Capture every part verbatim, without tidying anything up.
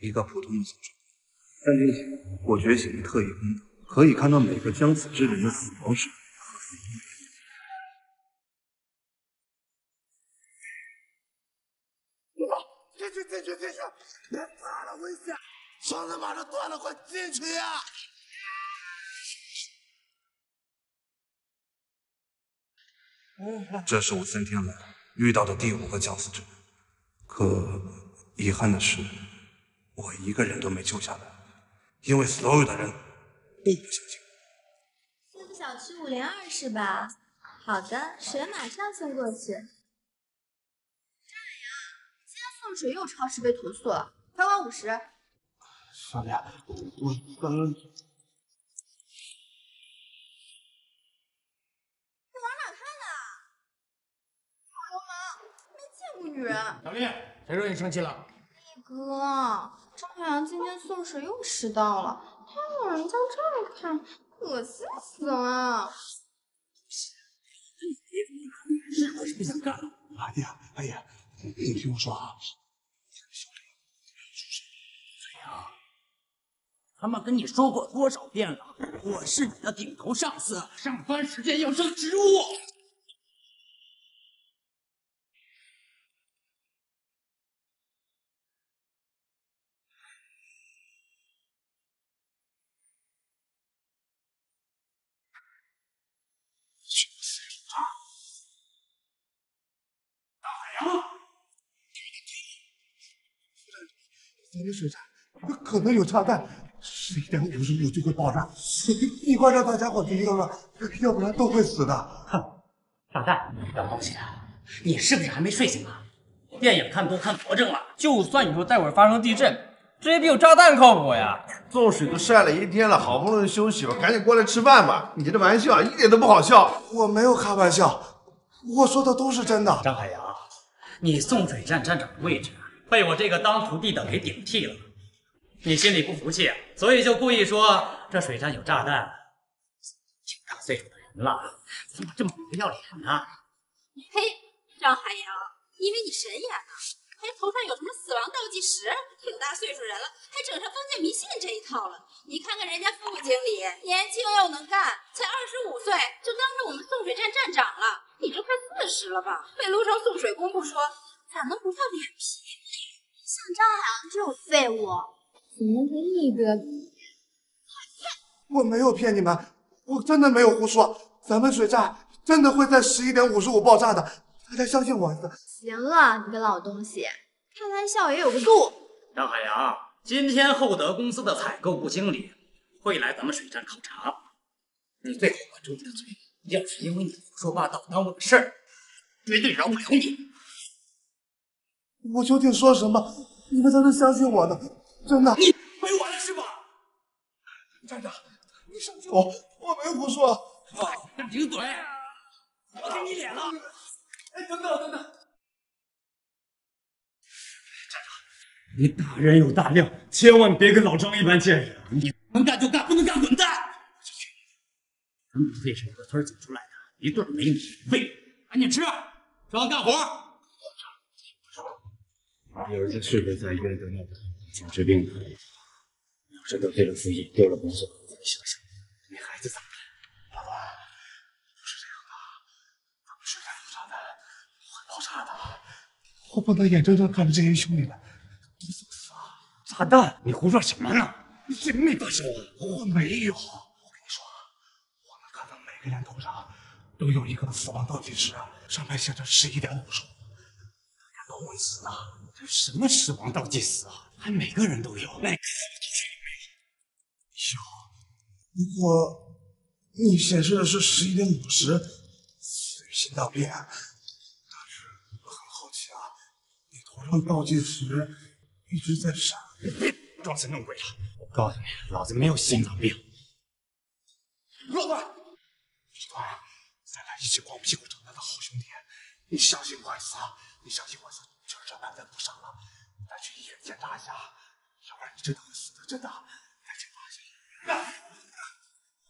一个普通的刑事。但这些，我觉醒了特异功能，可以看到每个将死之人的死亡时间和死因。 去去去去去！别怕了，危险！绳子马上断了，快进去呀！这是我三天来遇到的第五个将死之人，可遗憾的是，我一个人都没救下来，因为所有的人都不相信。这个小区五零二是吧？好的，水马上送过去。 送水又超时被投诉了，罚款五十。小姐，我刚刚……你往哪看呢？大流氓，没见过女人。小丽，谁惹你生气了？李哥，张海洋今天送水又迟到了，他往人家这儿看，恶心死了。你别，我是不想干了。哎呀，哎呀。 你听我说啊，这个小李出手怎样？他们跟你说过多少遍了？我是你的顶头上司，上班时间要升职务。是不是啊？大海洋。 咱的水站可能有炸弹，十一点五十五就会爆炸。你快让大家伙离开吧，要不然都会死的。哼，炸弹，老东西的，你是不是还没睡醒啊？电影看多看魔怔了。就算你说待会儿发生地震，这也比有炸弹靠谱呀。中水都晒了一天了，好不容易休息吧，赶紧过来吃饭吧。你这玩笑一点都不好笑。我没有开玩笑，我说的都是真的。张海洋，你送水站站长的位置。 被我这个当徒弟的给顶替了，你心里不服气，所以就故意说这水站有炸弹。挺大岁数的人了，怎么这么不要脸呢？嘿，张海洋，以为你神眼啊？还头上有什么死亡倒计时？挺大岁数人了，还整上封建迷信这一套了？你看看人家副经理，年轻又能干，才二十五岁就当着我们送水站站长了。你这快四十了吧？被撸成送水工不说，咋能不要脸皮？ 像张海洋这种废物，怎么跟你哥比？我没有骗你们，我真的没有胡说。咱们水站真的会在十一点五十五爆炸的，大家相信我一次。行了，你个老东西，开玩笑也有个度。张海洋，今天厚德公司的采购部经理会来咱们水站考察，你最好管住你的嘴。要是因为你胡说八道耽误了事儿，绝对饶不了你。 我究竟说什么，你们才能相信我呢？真的，你没完了是吧？站长，你上去，我我没胡说。啊，你顶嘴！我给你脸了。哎，等等等等，站长，你大人有大量，千万别跟老张一般见识。你能干就干，不能干滚蛋！我就去，咱们这是一个村走出来的，一顿没米喂，赶紧吃，抓紧干活。 你儿子是不是在医院等你？精神病的，要是得罪了父亲，丢了工作，你想想，你孩子咋办？爸爸，不是这样的，咱们水站有炸弹，会爆炸的。我不能眼睁睁看着这些兄弟们都死啊！炸弹？你胡说什么呢？你谁没发生啊？我没有。我跟你说，我能看到每个人头上都有一个死亡倒计时，上面写着十一点五十五，大家都会死的。 这什么死亡倒计时啊？还每个人都有，每个人都有。有，我你显示的是十一点五十，所以心脏病。但是我很好奇啊，你头上倒计时一直在闪。别装神弄鬼了！我告诉你，老子没有心脏病。老段，老段，咱俩一起光屁股长大的好兄弟，你相信我一次啊！你相信我一次。 这班咱不上了，咱去医院检查一下，要不然你真的会死的，真的。咱检查一下。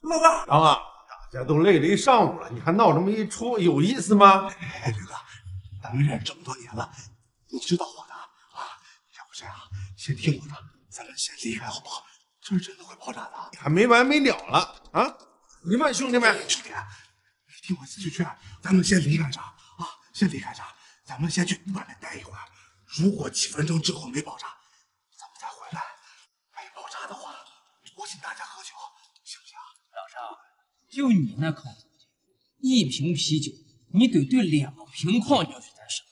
老大，老大，大家都累了一上午了，你还闹这么一出，有意思吗？哎，刘哥，咱们认识这么多年了，你知道我的啊。要不这样，先听我的，咱们先离开好不好？这是真的会爆炸的，还没完没了了啊！明白，兄弟们，兄弟，听我这句劝，咱们先离开这啊，先离开这，咱们先去外面待一会儿。如果几分钟之后没爆炸，咱们再回来。没爆炸的话，我请大家喝酒，行不行？老张，就你那口子，一瓶啤酒，你得对两瓶矿泉水才舍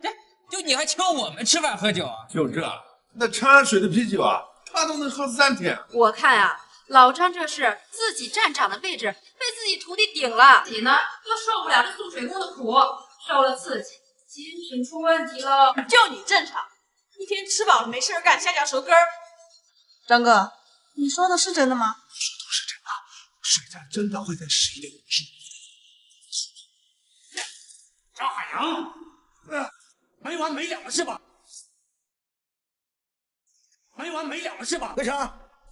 得。哎，就你还请我们吃饭喝酒啊？就这。 那长安水的啤酒啊，他都能喝三天。我看啊，老张这是自己站长的位置被自己徒弟顶了，自己呢又受不了这送水工的苦，受了刺激，精神出问题了。就你正常，一天吃饱了没事干，瞎嚼舌根儿。张哥，你说的是真的吗？我说的是真的，水战真的会在十一点五十。张海洋，呃，没完没了是吧？ 没完没了是吧？魏成，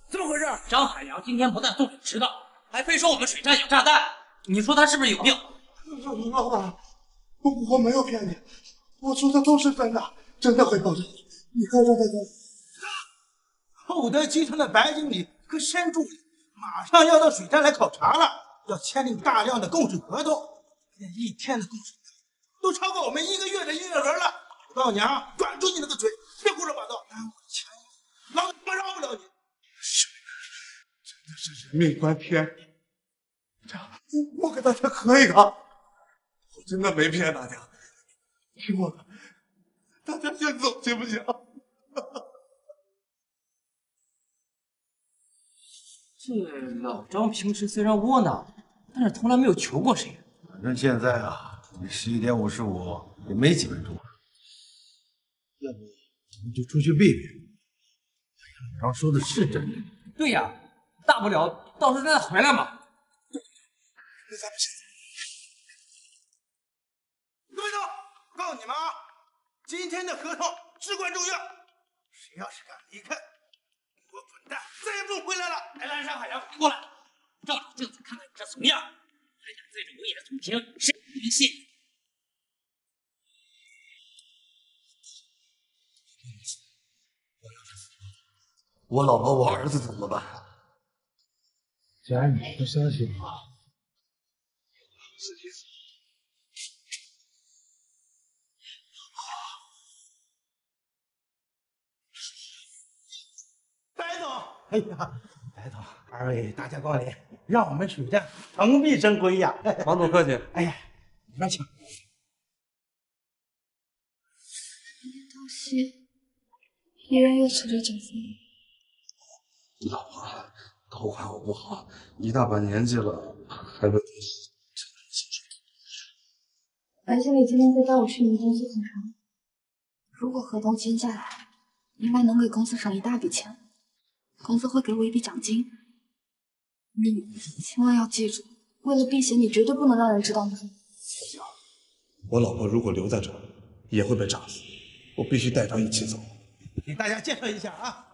怎么回事？张海洋今天不但送水迟到，还非说我们水站有炸弹。你说他是不是有病？老板，我我没有骗你，我说的都是真的，真的会爆炸。你看看看看，厚德集团的白经理和申助理马上要到水站来考察了，要签订大量的供水合同。一天的供水都超过我们一个月的营业额了。我告诉你啊，管住你那个嘴，别胡说八道，耽误钱。 老子他妈饶不了你！真的是人命关天！我给大家磕一个，我真的没骗大家，听我的，大家先走行不行？这老张平时虽然窝囊，但是从来没有求过谁。反正现在啊，你十一点五十五也没几分钟，要不你就出去避避。 老张说的是真的，对呀，大不了到时候再回来嘛。那咱们先走。各位同，我告诉你们啊，今天的合同至关重要，谁要是敢离开，给我滚蛋，再也不用回来了。来来，让海洋过来，照照镜子看看你这怂样，还敢对着我也总评，谁能信？我要是。 我老婆，我儿子怎么办？既然你不相信我，自己死。白总，哎呀，白总，二位大驾光临，让我们水战蓬荜生辉呀！王总客气。哎呀，里边请。东西，一人又吃了九分。 老婆，都怪我不好，一大把年纪了，还被……白经理今天再带我去你们公司考察，如果合同签下来，应该能给公司省一大笔钱，公司会给我一笔奖金。你千万要记住，为了避嫌，你绝对不能让人知道你。不行，我老婆如果留在这儿，也会被炸死，我必须带她一起走。给大家介绍一下啊。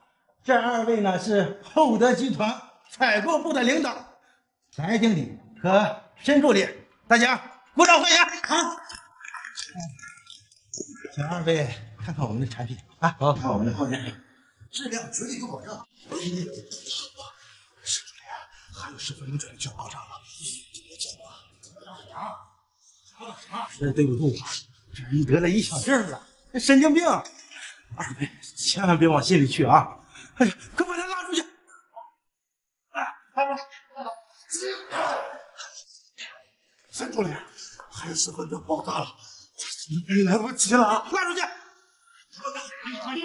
这二位呢是厚德集团采购部的领导，白经理和申助理，大家鼓掌欢迎啊！请二位看看我们的产品啊，好，看我们的矿泉水，质量绝对有保障。申助理，还有十分钟就要爆炸了，你别走啊！老杨，老杨，实在对不住啊，这人得了一小阵子，这神经病，二位千万别往心里去啊！ 哎呀，快把他拉出去！哎，来来，申助理，还有十分钟爆炸了，来不及了啊！拉出去！哎，程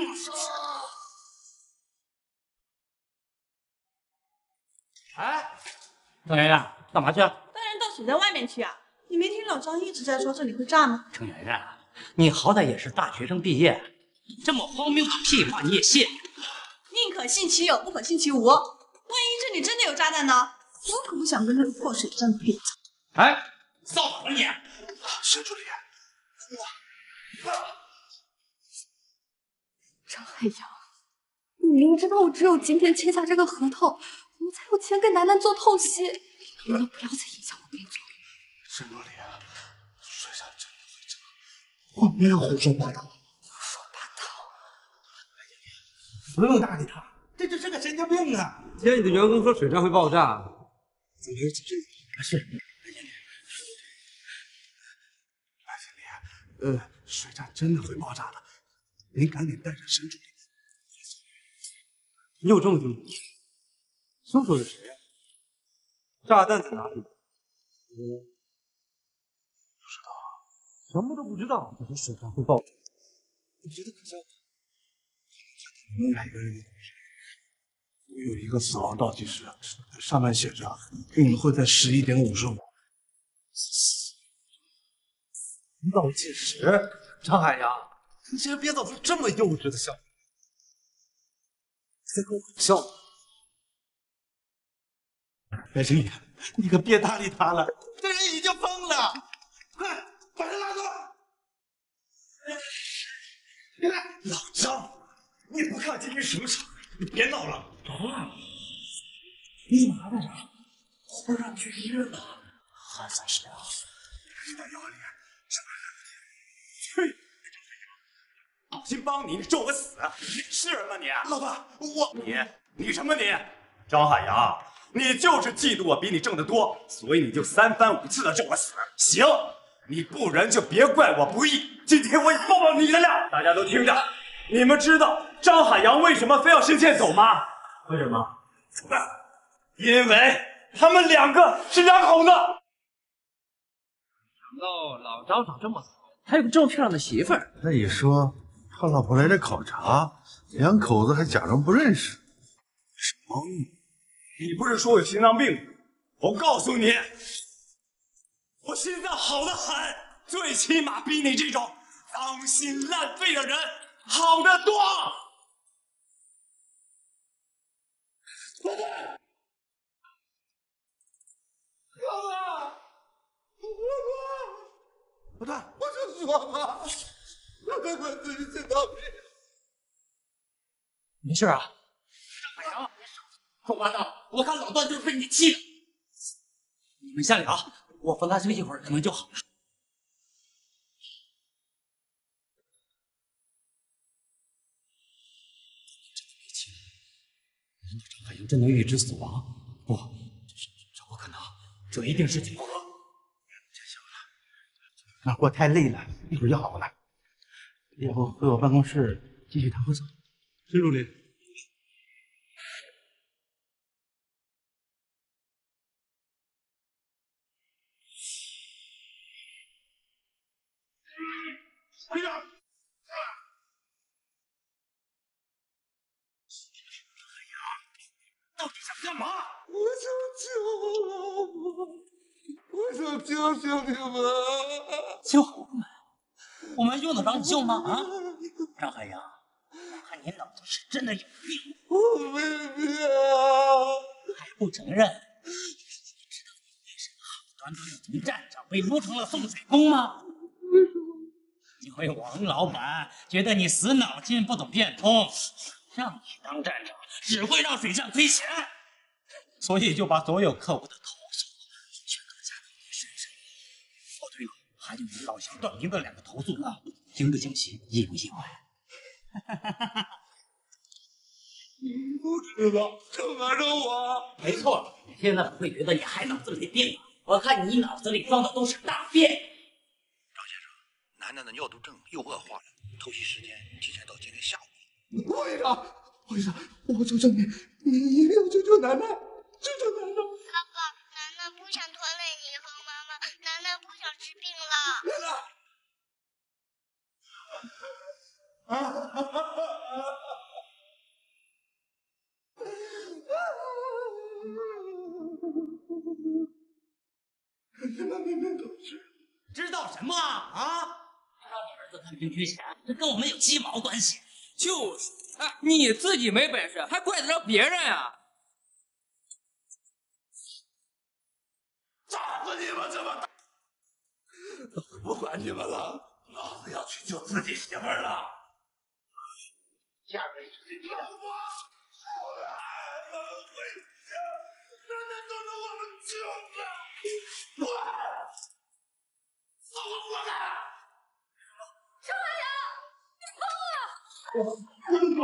媛媛，干嘛去？当然到水站外面去啊！你没听老张一直在说这里会炸吗？程媛媛，你好歹也是大学生毕业，这么荒谬的屁话你也信？ 宁可信其有，不可信其无。万一这里真的有炸弹呢？我可不想跟这个破水站比。哎，扫把吧你！沈助理，张海洋，你明知道我只有今天签下这个合同，我们才有钱跟楠楠做透析。你们不要再影响我工作。沈助理，水站真的会炸，我没有胡说八道。 不用搭理他，是个神经病啊！听你的员工说水站会爆炸，总经理谨慎点。是，白经理，白经理，呃，水站真的会爆炸的，您赶紧带上沈主任。你有证据吗？凶手是谁呀？炸弹在哪里？嗯。 什么都不知道，我的水缸会爆炸，你觉得可笑吗？每个人有一个死亡倒计时，上面写着我们会在十一点五十五。倒计时，张海洋，你竟然编造出这么幼稚的笑话，你在跟我笑吗？白经理，你可别搭理他了，这人已经疯了，快！ 把他拉走！老张，你不看今天什么场？你别闹了！啊！你怎么还在这儿？我不是让你去医院吗？还在谁啊？你的妖孽，什么人？去！好心帮你，你咒我死！你是人吗你？老板，我你你什么你？张海洋，你就是嫉妒我比你挣得多，所以你就三番五次的咒我死。行。 你不仁就别怪我不义，今天我报报你的料！大家都听着，你们知道张海洋为什么非要深陷走吗？为什么？因为他们两个是两口子。哦，老张长这么好，还有个这么漂亮的媳妇儿。那你说，他老婆来这考察，两口子还假装不认识，什么？你不是说我有心脏病吗？我告诉你。 我心脏好的很，最起码比你这种脏心烂肺的人好得多。老板，老板，老板，我就说嘛，我跟我自己心脏病。没事啊，海洋，臭八道，我看老段就是被你气的。你们先聊。 我扶他休息一会儿，可能就好了。真的没钱，难道张海洋真能预知死亡？不，这是这不可能，这一定是巧合。这行了，那我太累了，一会儿就好了。要不回我办公室继续谈合作？沈主任。 队长，到底想干嘛？我想救我老婆，我想救救你们。救我们？我们用得着你救吗？啊！张海洋，我看你脑子是真的有病。我没病啊！还不承认？你知道你为什么好端端的从站长被撸成了送仔工吗？ 因为王老板觉得你死脑筋不懂变通，让你当站长只会让水站亏钱，所以就把所有客户的投诉全都加到你身上。哦对了，还有你老乡段明的两个投诉呢，听着惊喜，意不意外？你不知道惩罚着我？没错，现在我会觉得你还脑子没病啊！我看你脑子里装的都是大便。 楠楠的尿毒症又恶化了，透析时间提前到今天下午。会长，会长，我求求你，你一定要救救楠楠，救救楠楠！爸爸，楠楠不想拖累你和妈妈，楠楠不想治病了。楠楠，楠楠明明都知知道什么啊？啊！ 让你儿子看病缺钱，这跟我们有鸡毛关系？就是，哎，你自己没本事，还怪得着别人啊！炸死你们这么大！不管你们了，老子要去救自己媳妇儿了。下面是你老婆，我们回家，奶奶都是我们救的，我，我活该。 张海洋，你疯了！我我怎么？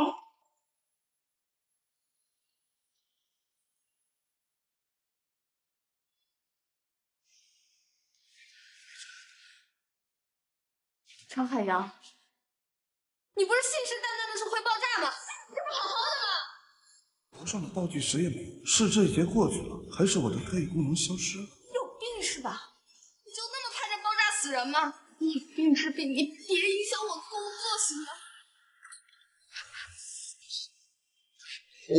张海洋，你不是信誓旦旦的说会爆炸吗？这不好好的吗？头上的道具谁也没有，是这一劫过去了，还是我的特异功能消失了？有病是吧？你就那么看着爆炸死人吗？你有病治病，你别影响我工作行吗？你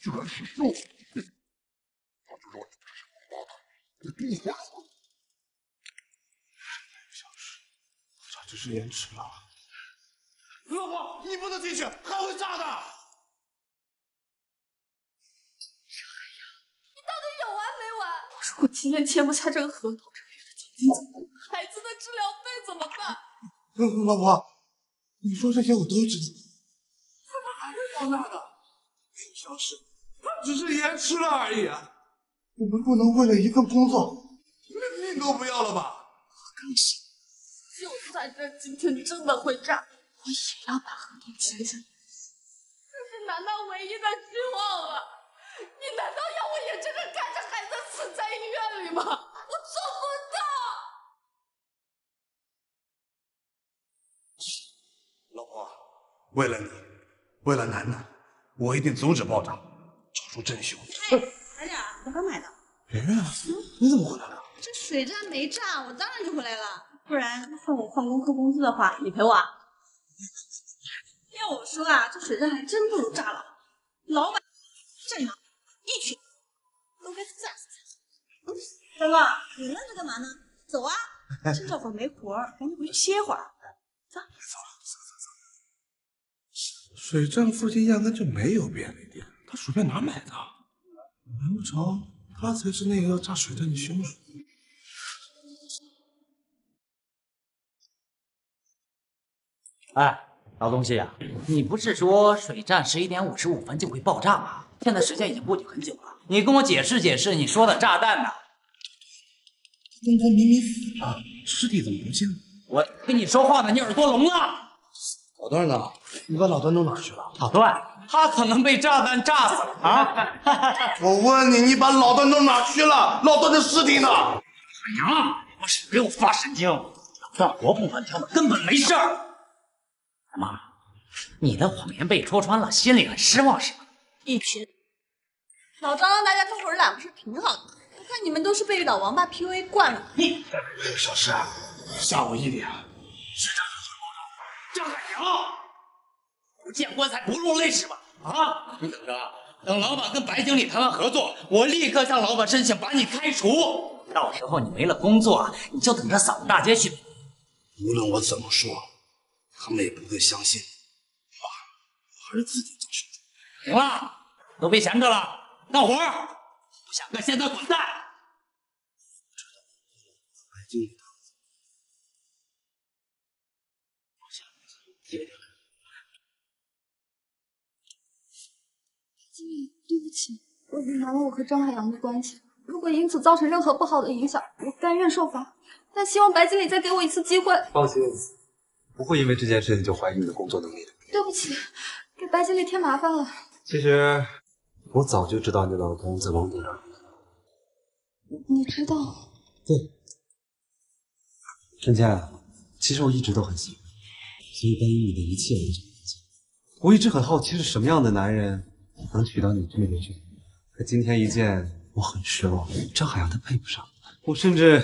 居然是我！我知道你这是爆炸，你别瞎说。 只是延迟了。老婆，你不能进去，还会炸的。你到底有完没完？我说我今天签不下这个合同，这月的奖金怎么办？孩子的治疗费怎么办？老婆，你说这些我都知道。他们还会爆炸的，不消失，它只是延迟了而已。我们不能为了一份工作，连命都不要了吧？我更是。 就算这今天真的会炸，我也要把合同签下。这是南南唯一的希望了。你难道要我眼睁睁看着孩子死在医院里吗？我做不到。老婆，为了你，为了南南，我一定阻止爆炸，找出真凶。哎，儿子，我刚买的。圆圆，你怎么回来了？这水站没炸，我当然就回来了。 不然算我旷工扣工资的话，你赔我啊！要我说啊，这水站还真不如炸了。老板、站长、一群都该炸死才好。嗯，哥哥，你愣着干嘛呢？走啊！趁这会儿没活儿，赶紧回去歇会儿。走，走走走。水站附近压根就没有便利店，他薯片哪买的？难不成他才是那个要炸水站的凶手？ 哎，老东西啊，你不是说水站十一点五十五分就会爆炸吗？现在时间已经过去很久了，你跟我解释解释，你说的炸弹呢？东哥明明死了，尸体怎么不见了？我跟你说话呢，你耳朵聋了？老段呢？你把老段弄哪去了？老段，他可能被炸弹炸死了啊！我问你，你把老段弄哪去了？老段的尸体呢？海洋，我是没有发神经，老段活蹦乱跳的，根本没事儿。 妈，你的谎言被戳穿了，心里很失望是吧？一群老张让大家偷会儿懒不是挺好的吗？我看你们都是被老王八 P U A 惯了。你小石，下午一点，水站会爆炸。张海洋，不见棺材不入内是吧？啊，你等着，等老板跟白经理谈完合作，我立刻向老板申请把你开除。到时候你没了工作，你就等着扫大街去。无论我怎么说。 他们也不会相信，妈，我还是自己做手术。行了，都别闲着了，干活！不想干，现在滚蛋！知道白经理他们怎么办？我想接着来。白经理，对不起，我隐瞒了我和张海洋的关系。如果因此造成任何不好的影响，我甘愿受罚。但希望白经理再给我一次机会。放心。 不会因为这件事情就怀疑你的工作能力的。对不起，给白经理添麻烦了。其实我早就知道你老公在王董那儿。你知道？对。陈倩，其实我一直都很喜欢你，所以关于你的一切我都想了解。我一直很好奇是什么样的男人能娶到你这么一个，可今天一见我很失望。张海洋他配不上，我甚至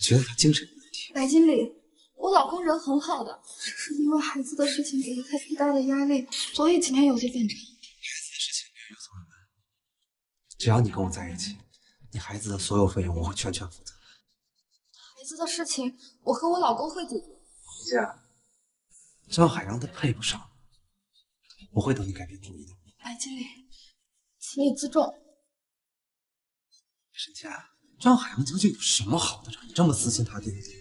觉得他精神有问题。白经理。 我老公人很好的，只是因为孩子的事情给了他太大的压力，所以今天有些反常。孩子的事情没有责任，只要你跟我在一起，你孩子的所有费用我会全权负责。孩子的事情，我和我老公会解决。姐，张海洋他配不上，我会等你改变主意的。白经理，请你自重。沈倩，张海洋究竟有什么好的让你这么死心塌地的？ 白经理，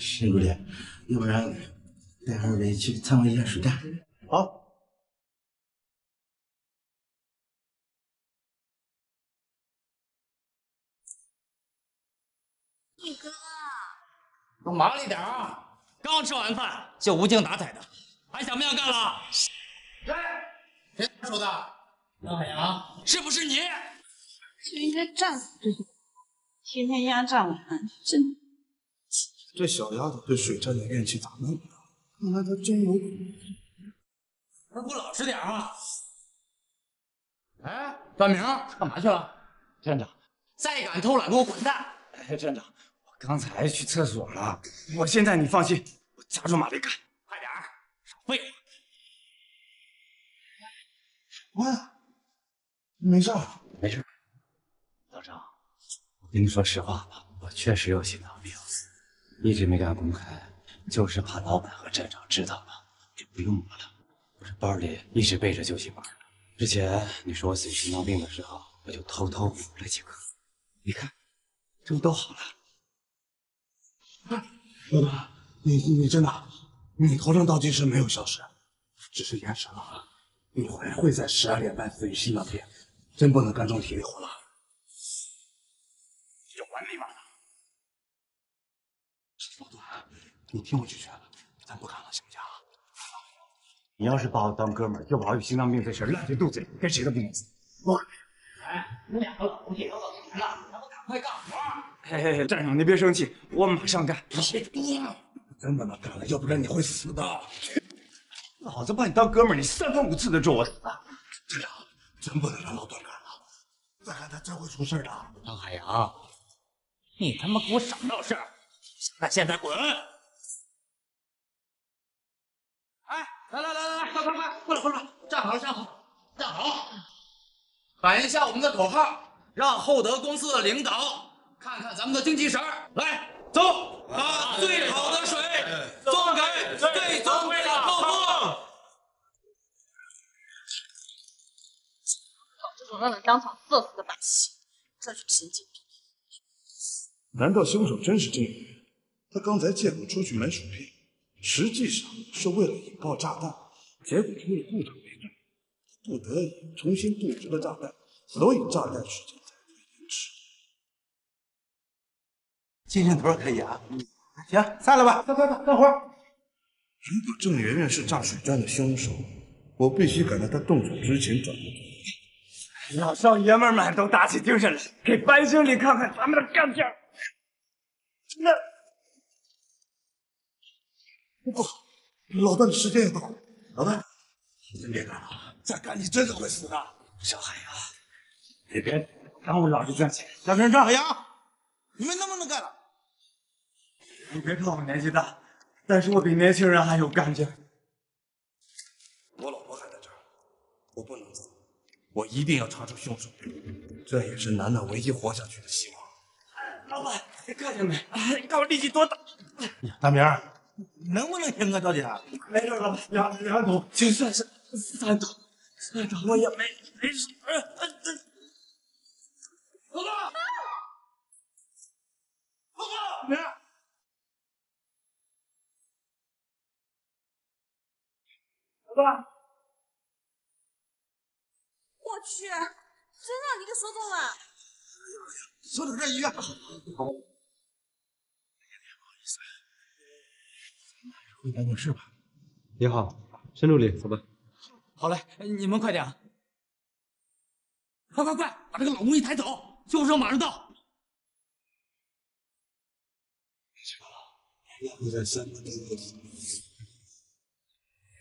是不是？要不然带二位去参观一下水站？好。宇哥，我忙了一点啊，刚吃完饭就无精打采的，还想不想干了？谁？谁说的？张海洋，是不是你？就应该战死这些。天天压榨我们，真……这小丫头对水战的怨气咋那么大？看来她真有苦。还给我老实点啊！哎，短明，干嘛去了？站长，再敢偷懒，给我滚蛋！哎，站长，我刚才去厕所了。我现在你放心，我加重马力干，快点，少废话。我。 没事，没事。老张，我跟你说实话吧，我确实有心脏病，一直没敢公开，就是怕老板和站长知道了就不用我了。我这包里一直备着救济本，之前你说我自己心脏病的时候，我就偷偷补了几颗。你看，这不都好了？老板，你你真的，你头上倒计时没有消失，只是延迟了。你还会在十二点半死于心脏病。 真不能干重体力活了，有完没完了？老段，你听我句劝，咱不干了，行不行？你要是把我当哥们儿，就把我与心脏病这事烂嘴肚子里，跟谁都不能死。我，哎，你两个老东西都到哪了？还不赶快干活！嘿嘿嘿，站长您别生气，我马上干。别多了，真不能干了，要不然你会死的。老子把你当哥们儿，你三番五次的咒我死。站长。 真不能让老段干了，再干他真会出事的。张海洋，你他妈给我少闹事儿！那现在滚！哎，来来来来来，快快快，过来过来，站好站好站好！喊一下我们的口号，让厚德公司的领导看看咱们的精气神儿。来，走，把最好的水送给最尊贵的客户。 总让人当场饿死的百姓，这种神经病！难道凶手真是这个人？他刚才借口出去买薯片，实际上是为了引爆炸弹，结果出了故障没对，不得已重新布置了炸弹，所以炸弹时间才会延迟。精神头可以啊！行，散了吧，快快快干活！如果郑媛媛是炸水战的凶手，我必须赶在她动手之前找到。 老少爷们们都打起精神来，给班经理看看咱们的干劲儿。那不好，老段的时间也到了。老段，你真别干了，再干你真的会死的。小海洋，你别耽误老子赚钱。大明、张海洋，你们能不能干了？你别看我年纪大，但是我比年轻人还有干劲儿。我老婆还在这儿，我不能走。 我一定要查出凶手，这也是楠楠唯一活下去的希望。老板，你看见没？你看我力气多大！大明，能不能严格调查？没事，老板，两两桶，就算是三桶，三桶我也没没事。老板，老板，明儿，老板。 我去，真让你给说中了！所长在医院。不好意思，咱们还是回办公室吧。你好，沈助理，走吧。好嘞，你们快点，快快快，把这个老东西抬走！救生马上到。要不在三分钟就死。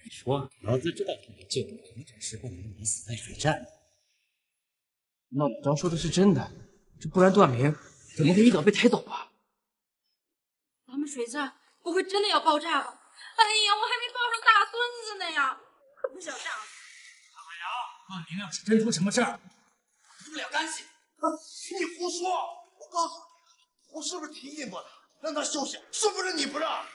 你说，老子知道你这你这时候你死在水战。 那老张说的是真的，这不然段明怎么会一早被抬走啊？咱们水站不会真的要爆炸吧？哎呀，我还没抱上大孙子呢呀，可不想这样。海洋，段明要是真出什么事儿，脱不了干系。你胡说！我告诉你，我是不是提议过的，让他休息？是不是你不让？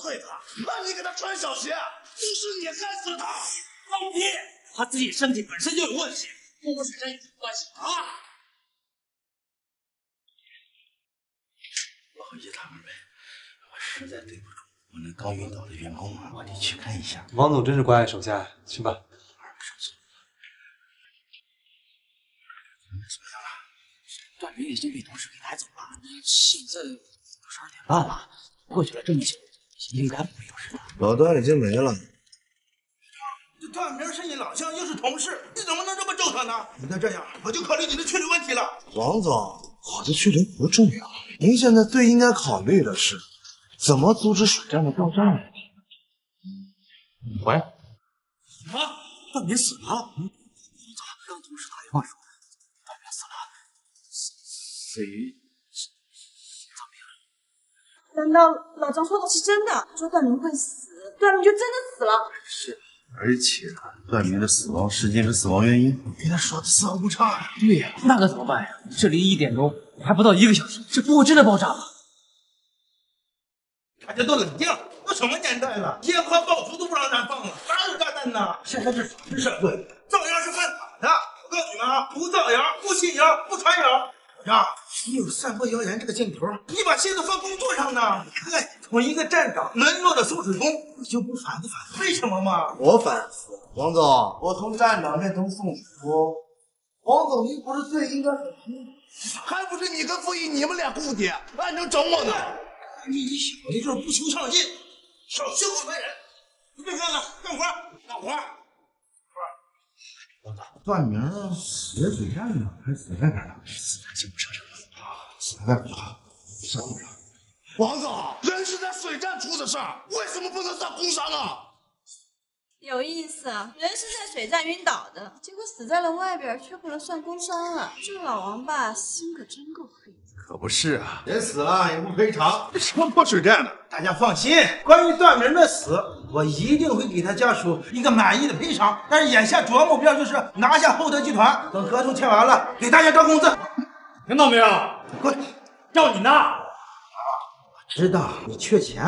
对他，那你给他穿小鞋，就是你害死他。放屁！他自己身体本身就有问题。 跟我水战有什么关系啊？老叶他们呗，我实在对不住我那刚晕倒的员工啊，我得去看一下。王总真是关爱手下，去吧。二不上怎么样了？段明已经被同事给抬走了，现在都十二点半了，过去了这么久，应该不会有事的。老段已经没了。 这段明是你老乡，又是同事，你怎么能这么咒他呢？你再这样，我就考虑你的去留问题了。王总，跑得去留不重要，您现在最应该考虑的是怎么阻止水战的爆炸问题。喂，什么？半边死了？嗯，让同事打电话说半边死了。谁？怎么样？难道老张说的是真的？说段明会死，段明就真的死了？是。 而且段明的死亡事件和死亡原因比他说的丝毫不差呀、啊。对呀、啊，那可怎么办呀？这离一点钟还不到一个小时，这不会真的爆炸吧？大家都冷静，都什么年代了，烟花爆竹都不让燃放了，哪有炸弹呢？现在是法治社会，造谣是犯法的。我告诉你们啊，不造谣，不信谣，不传谣。呀，你有散播谣言这个劲头，你把心都放工作上呢？你看，从一个站长沦落的送水工，你就不反思反思为什么吗？我反思，王总，我从站长变成送水工，王总您不是最应该反思？还不是你跟傅毅你们俩顾忌，暗中整我呢？你你小子就是不求上进，少羞辱别人，别干了，干活，干活。 段明死在水站呢，还是死在哪儿呢？死在警务车上。死在哪儿了？死在哪儿了？王总，人是在水站出的事儿，为什么不能上工伤啊？有意思，人是在水站晕倒的，结果死在了外边，却不能算工伤了。这老王八心可真够黑的。可不是啊，人死了也不赔偿，这什么破水站呢？大家放心，关于段明的死。 我一定会给他家属一个满意的赔偿，但是眼下主要目标就是拿下厚德集团。等合同签完了，给大家涨工资，听到没有？滚，要你呢！我知道你缺钱，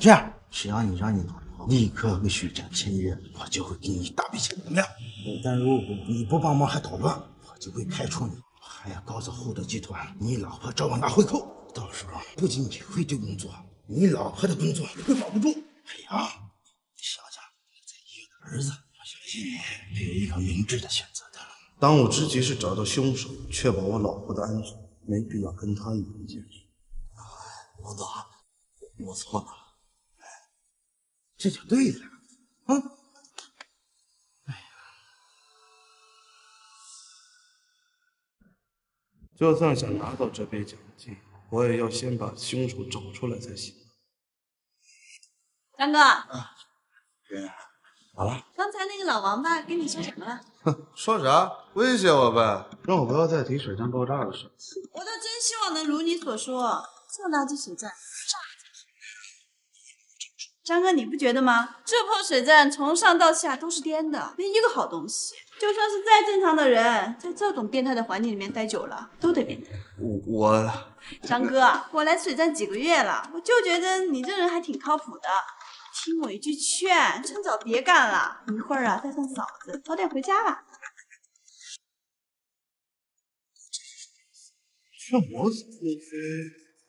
这样，只要你让你老婆立刻跟许展签约，我就会给你一大笔钱，怎么样？但如果你不帮忙还捣乱，我就会开除你，还要告诉厚德集团你老婆找我拿回扣。到时候不仅你会丢工作，你老婆的工作也会保不住。哎呀！ 儿子，我相信你会有一个明智的选择的。当务之急是找到凶手，确保我老婆的安全，没必要跟他有意见。王总，我错了，这就对了。嗯，哎呀，就算想拿到这杯奖金，我也要先把凶手找出来才行。张哥，啊，对啊。 好了，刚才那个老王八跟你说什么了？哼，说啥？威胁我呗，让我不要再提水站爆炸的事。我倒真希望能如你所说，就垃圾水站，炸张哥，你不觉得吗？这破水站从上到下都是颠的，没一个好东西。就算是再正常的人，在这种变态的环境里面待久了，都得变态。我我，张哥，我来水站几个月了，我就觉得你这人还挺靠谱的。 听我一句劝，趁早别干了。一会儿啊，带上嫂子，早点回家吧。劝我嫂子，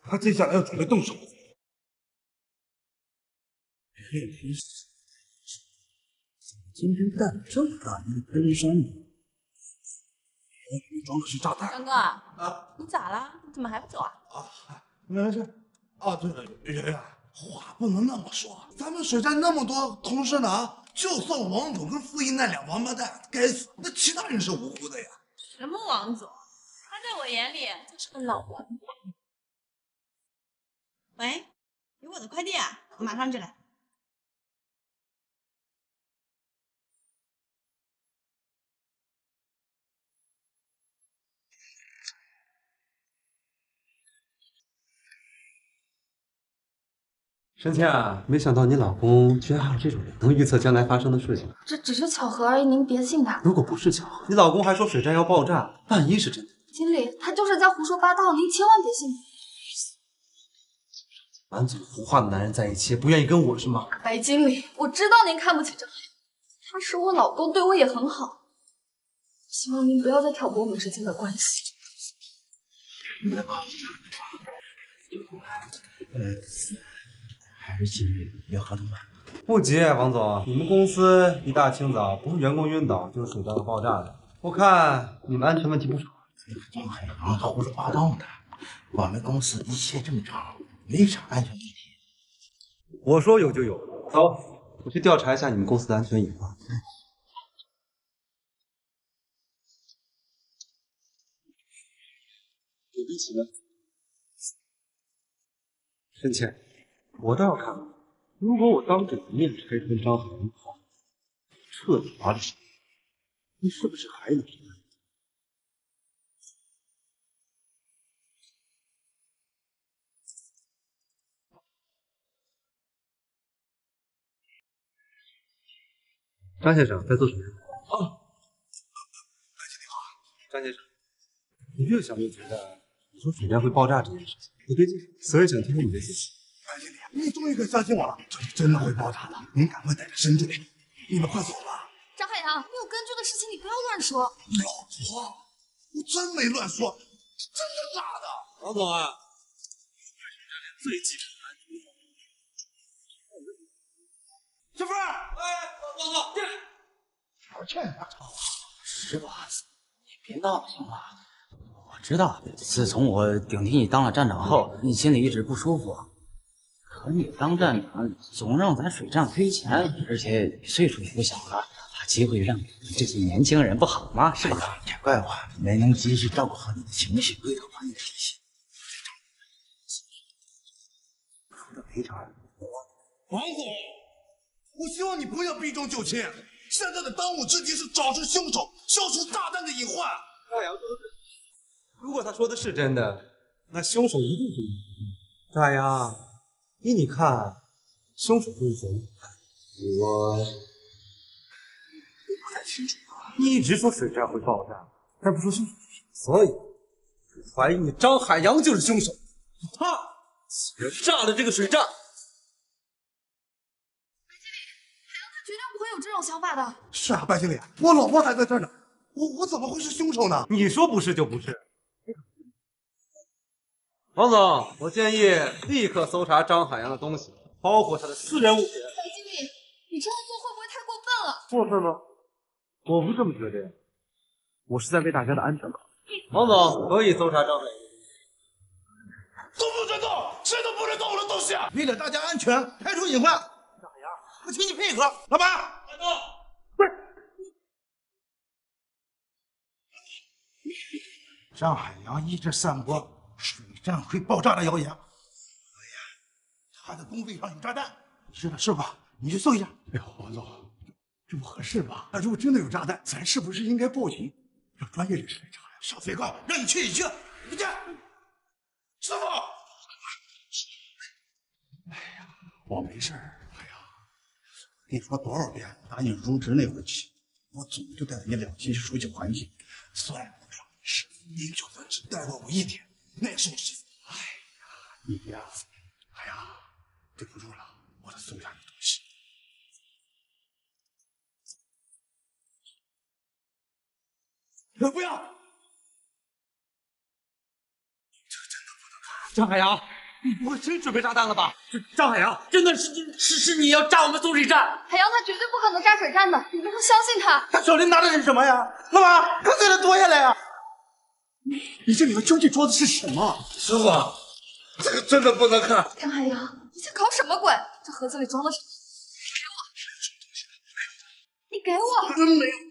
他接下来要准备动手。今天带了这么大一个登山包，我以为装的是炸弹。张哥，啊，你咋了？你怎么还不走啊？啊，没事。啊，对了，圆圆。 话不能那么说，咱们水站那么多同事呢，就算王总跟傅毅那俩王八蛋该死，那其他人是无辜的呀。什么王总？他在我眼里就是个老王八。喂，有我的快递啊，我马上就来。深倩啊，没想到你老公居然还有这种人，能预测将来发生的事情。这只是巧合而已，您别信他。如果不是巧合，你老公还说水站要爆炸，万一是真的？经理，他就是在胡说八道，您千万别信。满嘴胡话的男人在一起，不愿意跟我是吗？白经理，我知道您看不起张海，他是我老公，对我也很好。希望您不要再挑拨我们之间的关系。嗯 还是去聊合同吧。不急，王总，你们公司一大清早不是员工晕倒，就是水站爆炸的。我看你们安全问题不少。张海洋胡说八道的，我们公司一切正常，没啥安全问题。我说有就有。走，我去调查一下你们公司的安全隐患。嗯 我你弟媳呢？深浅，我倒要看看，如果我当着你的面拆穿张海龙的话，彻底把你，你是不是还能忍？ 张先生在做什么？啊，感谢你好，张先生，你越想越觉得你说水站会爆炸这件事情不对劲，所以想听听你的解释。感谢你，你终于肯相信我了，这是真的会爆炸的。您赶快带着沈队，你们快走吧。张海洋，没有根据的事情你不要乱说。老婆，我真没乱说，是真的假的？王总啊，最基础。 媳妇儿，哎，王总进来。条件啊，师傅，你别闹了行吗？我知道，自从我顶替你当了站长后，你心里一直不舒服。可你当站长总让咱水站亏钱，而且岁数也不小了，把机会让给这些年轻人不好吗？是的，也怪我没能及时照顾好你的情绪，回头还你底细。除了赔偿，王总。 我希望你不要避重就轻。现在的当务之急是找出凶手，消除炸弹的隐患。张海洋说的对，如果他说的是真的，那凶手一定是你。张海洋，依你看，凶手会是谁？我，不太清楚。你一直说水站会爆炸，但不说凶手，所以我怀疑你张海洋就是凶手。他炸了这个水站。 有这种想法的是啊，白经理，我老婆还在这儿呢，我我怎么会是凶手呢？你说不是就不是。王总，我建议立刻搜查张海洋的东西，包括他的私人物品。白经理，你这样做会不会太过分了？过分吗？我不这么觉得，我是在为大家的安全考虑。王总，可以搜查张海洋。都不准动，谁都不准动我的东西！为了大家安全，排除隐患。张海洋，我请你配合，老板。 不是张海洋一直散播水站会爆炸的谣言。哎呀，他的工位上有炸弹，你知道是吧？你去搜一下。哎呦，王总，这不合适吧？那如果真的有炸弹，咱是不是应该报警，让专业人士来查呀？小废话，让你去你去，你去。师傅，哎呀，我没事儿。 跟你说多少遍，答应入职那回去，我总就带你两天出去环境，算不上你师傅，您就算是带过我一点，那也是你师傅。哎呀，你呀，哎呀，对不住了，我得搜一下你东西。哎，不要！这真的不能看。张海洋。 你不会真准备炸弹了吧？这张海洋，真的是是是你要炸我们送水站？海洋他绝对不可能炸水站的，你不能相信他。他手里拿的是什么呀？老板，他给他夺下来呀、啊！你这里面究竟装的是什么？师傅，这个真的不能看。张海洋，你在搞什么鬼？这盒子里装的是……你给我！你给我！真没有。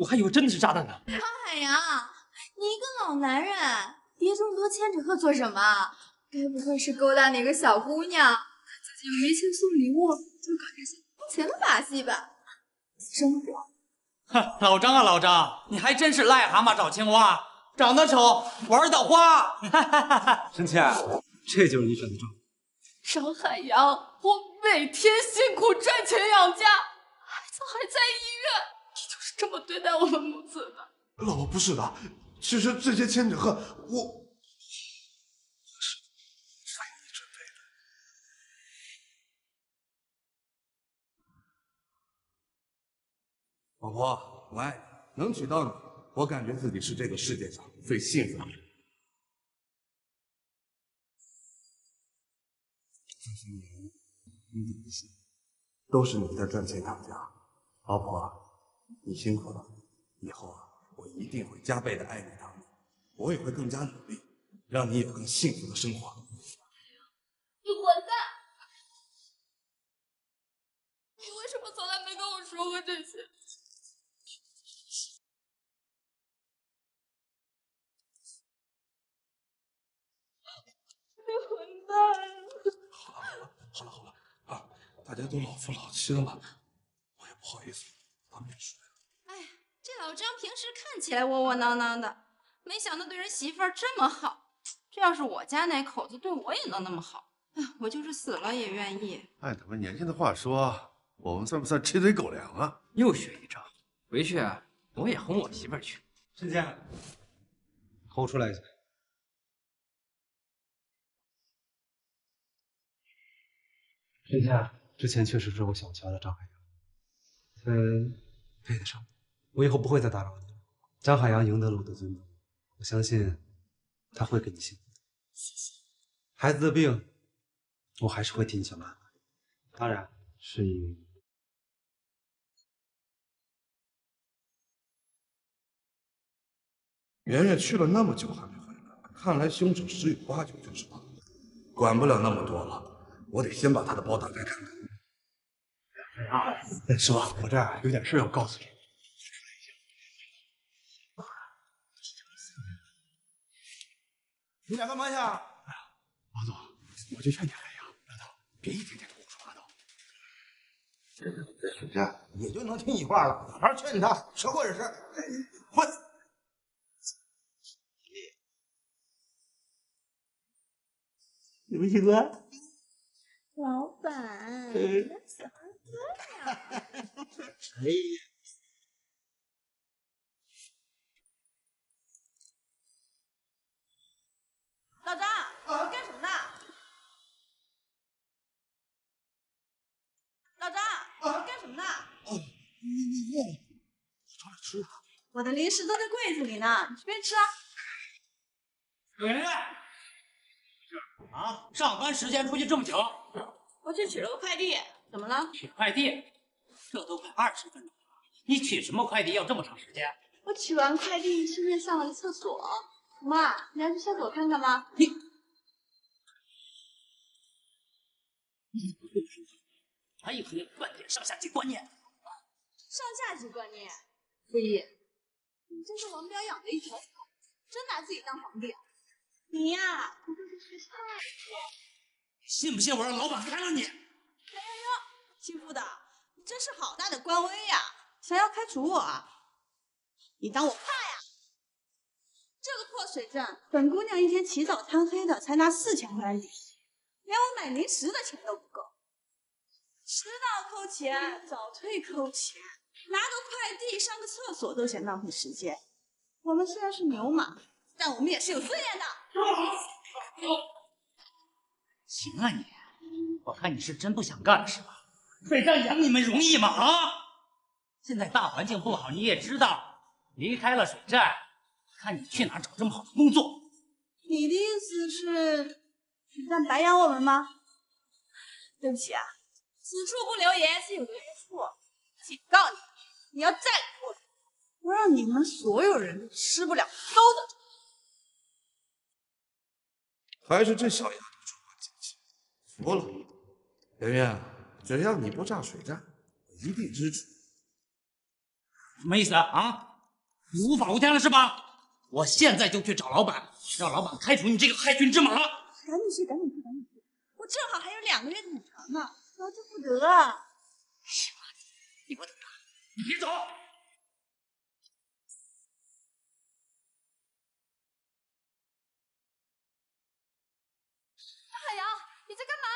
我还以为真的是炸弹呢。张海洋，你一个老男人叠这么多千纸鹤做什么？该不会是勾搭哪个小姑娘，自己又没钱送礼物，就搞这些偷钱的把戏吧？真不。哼，老张啊老张，你还真是癞蛤蟆找青蛙，长得丑玩的花。哈哈哈哈。深倩，这就是你选的丈夫。张海洋，我每天辛苦赚钱养家，孩子还在医院。 这么对待我们母子的，老婆不是的。其实这些千纸鹤，我是为你准备的。老婆，我爱你，能娶到你，我感觉自己是这个世界上最幸福的人。这些年你的不是，都是你在赚钱养家，老婆。 你辛苦了，以后啊，我一定会加倍的爱你的，我也会更加努力，让你有更幸福的生活。你混蛋！你为什么从来没跟我说？么会这些？你混蛋！好了好了好了好了啊！大家都老夫老妻了，我也不好意思当面说。哎，这老张平时看起来窝窝囊囊的，没想到对人媳妇儿这么好。这要是我家那口子对我也能那么好，哎，我就是死了也愿意。按他们年轻的话说。 我们算不算吃堆狗粮啊？又学一招，回去啊，我也哄我媳妇儿去。陈健，和我出来一下。陈健，之前确实是我小瞧了张海洋，嗯，配得上。我以后不会再打扰你了。张海洋赢得了我的尊重，我相信他会给你幸福的。谢谢。孩子的病，我还是会替你想办法，当然是以。 圆圆去了那么久还没回来，看来凶手十有八九就是他。管不了那么多了，我得先把他的包打开看看。哎，师傅，我这儿有点事要告诉你。你俩干嘛去？啊？王总，我就劝劝海洋，让他别一天天跟我说八道。这这许战也就能听你话了，好好劝劝他，少管点事儿。混！ 你们喜欢？老板，嗯、怎么这样？哎呀！老张，啊、你干什么呢？老张，啊、你干什么呢？哦、啊，你你饿了，找点吃的。我的零食都在柜子里呢，你随便吃啊。圆圆。 啊！上班时间出去挣钱。我去取了个快递，怎么了？取快递，这都快二十分钟了，你取什么快递要这么长时间？我取完快递，顺便上了个厕所。妈，你要去厕所看看吗？你，你不会说，还有你半点上下级观念。上下级观念，傅毅，你真是王彪养的一条狗，真拿自己当皇帝啊！ 你呀、啊，你就是学太多。信不信我让老板开了你？哎呦呦，姓傅的，你真是好大的官威呀！想要开除我？你当我怕呀？这个破水镇，本姑娘一天起早贪黑的，才拿四千块利息，连我买零食的钱都不够。迟到扣钱，早退扣钱，拿个快递、上个厕所都嫌浪费时间。我们虽然是牛马，但我们也是有尊严的。 行啊你，我看你是真不想干了是吧？水战养你们容易吗？啊！现在大环境不好，你也知道，离开了水战，看你去哪找这么好的工作？你的意思是水战白养我们吗？对不起啊，此处不留爷，自有留爷处。警告你，你要再给我，我让你们所有人吃不了兜着。 还是这小丫头出关进去，服了。圆圆，只要你不炸水战，我一定支持。什么意思啊？啊，你无法无天了是吧？我现在就去找老板，让老板开除你这个害群之马。赶紧去，赶紧去，赶紧去！我正好还有两个月的补偿呢，求之不得。行了，你给我等着，你别走。 海洋，你在干嘛？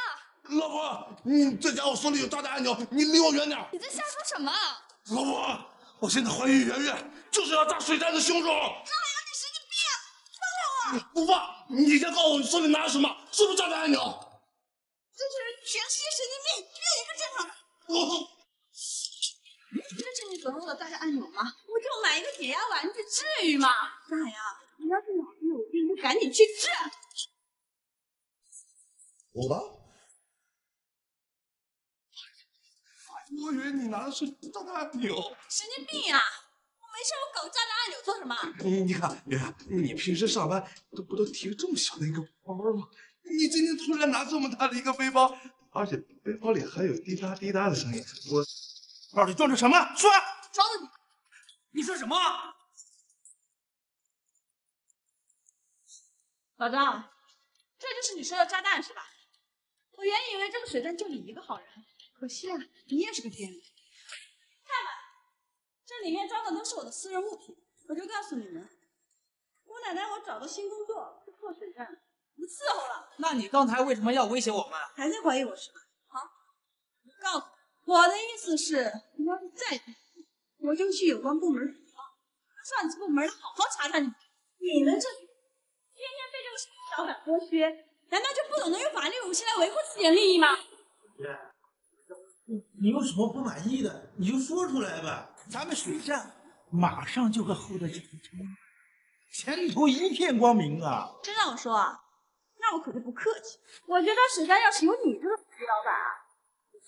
老婆，你这家伙手里有炸弹按钮，你离我远点！你在瞎说什么？老婆，我现在怀疑圆圆就是要炸水战的凶手。海洋，你神经病！放开我！不放，你先告诉我你手里拿的什么？是不是炸弹按钮？这是全世界神经病，没有一个正常的。我，这是你所用的炸弹按钮吗？我就买一个解压玩具，至于吗？张海洋，你要是脑子有病，就赶紧去治。 我吧，我以为你拿的是炸弹按钮。神经病啊！我没事，我搞炸弹按钮做什么？你你看，圆圆，你平时上班都不都提个这么小的一个包吗？你今天突然拿这么大的一个背包，而且背包里还有滴答滴答的声音，我到底撞着什么？说，撞着你。你说什么？老张，这就是你说的炸弹是吧？我原以为这个水站就你一个好人，可惜啊，你也是个天人。看吧，这里面装的都是我的私人物品。我就告诉你们，姑奶奶，我找到新工作是破水站，不伺候了。那你刚才为什么要威胁我们？还在怀疑我是吧？好，我告诉你。 我的意思是，你要是再，我就去有关部门举报，上级部门好好查查你。你们这天天被这个小小反剥削，难道就不懂得用法律武器来维护自己的利益吗？你有什么不满意的，你就说出来吧。咱们水站马上就会获得这个成功，前途一片光明啊！真让我说啊，那我可就不客气。我觉得水站要是有你这个死老板啊。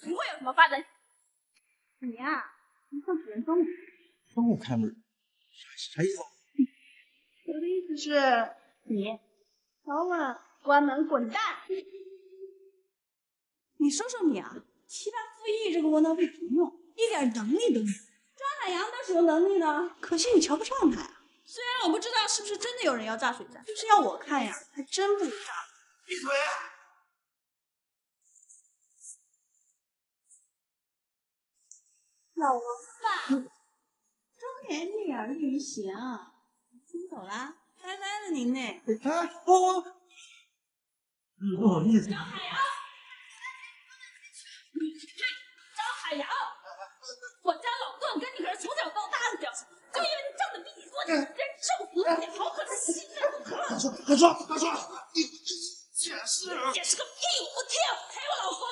不会有什么发展。你呀、啊，你向主任中午中午开门，啥啥意思？我的意思是，你早晚关门滚蛋。你说说你啊，提拔复议这个窝囊废朋友，一点能力都没有。张海洋他什么能力呢？可惜你瞧不上他呀。虽然我不知道是不是真的有人要炸水站，就是要我看呀，还真不如炸了。闭嘴！ 老王八，忠言逆耳利于行，先走啦，拜拜了您呢。哎，不不，嗯，不好意思。张海洋，你这张海洋，我家老段跟你可是从小到大的表亲，就因为你挣的比你多，你真受不了，好可惜呀。快说，快说，快说，你解释。解释个屁！我替我陪我老公。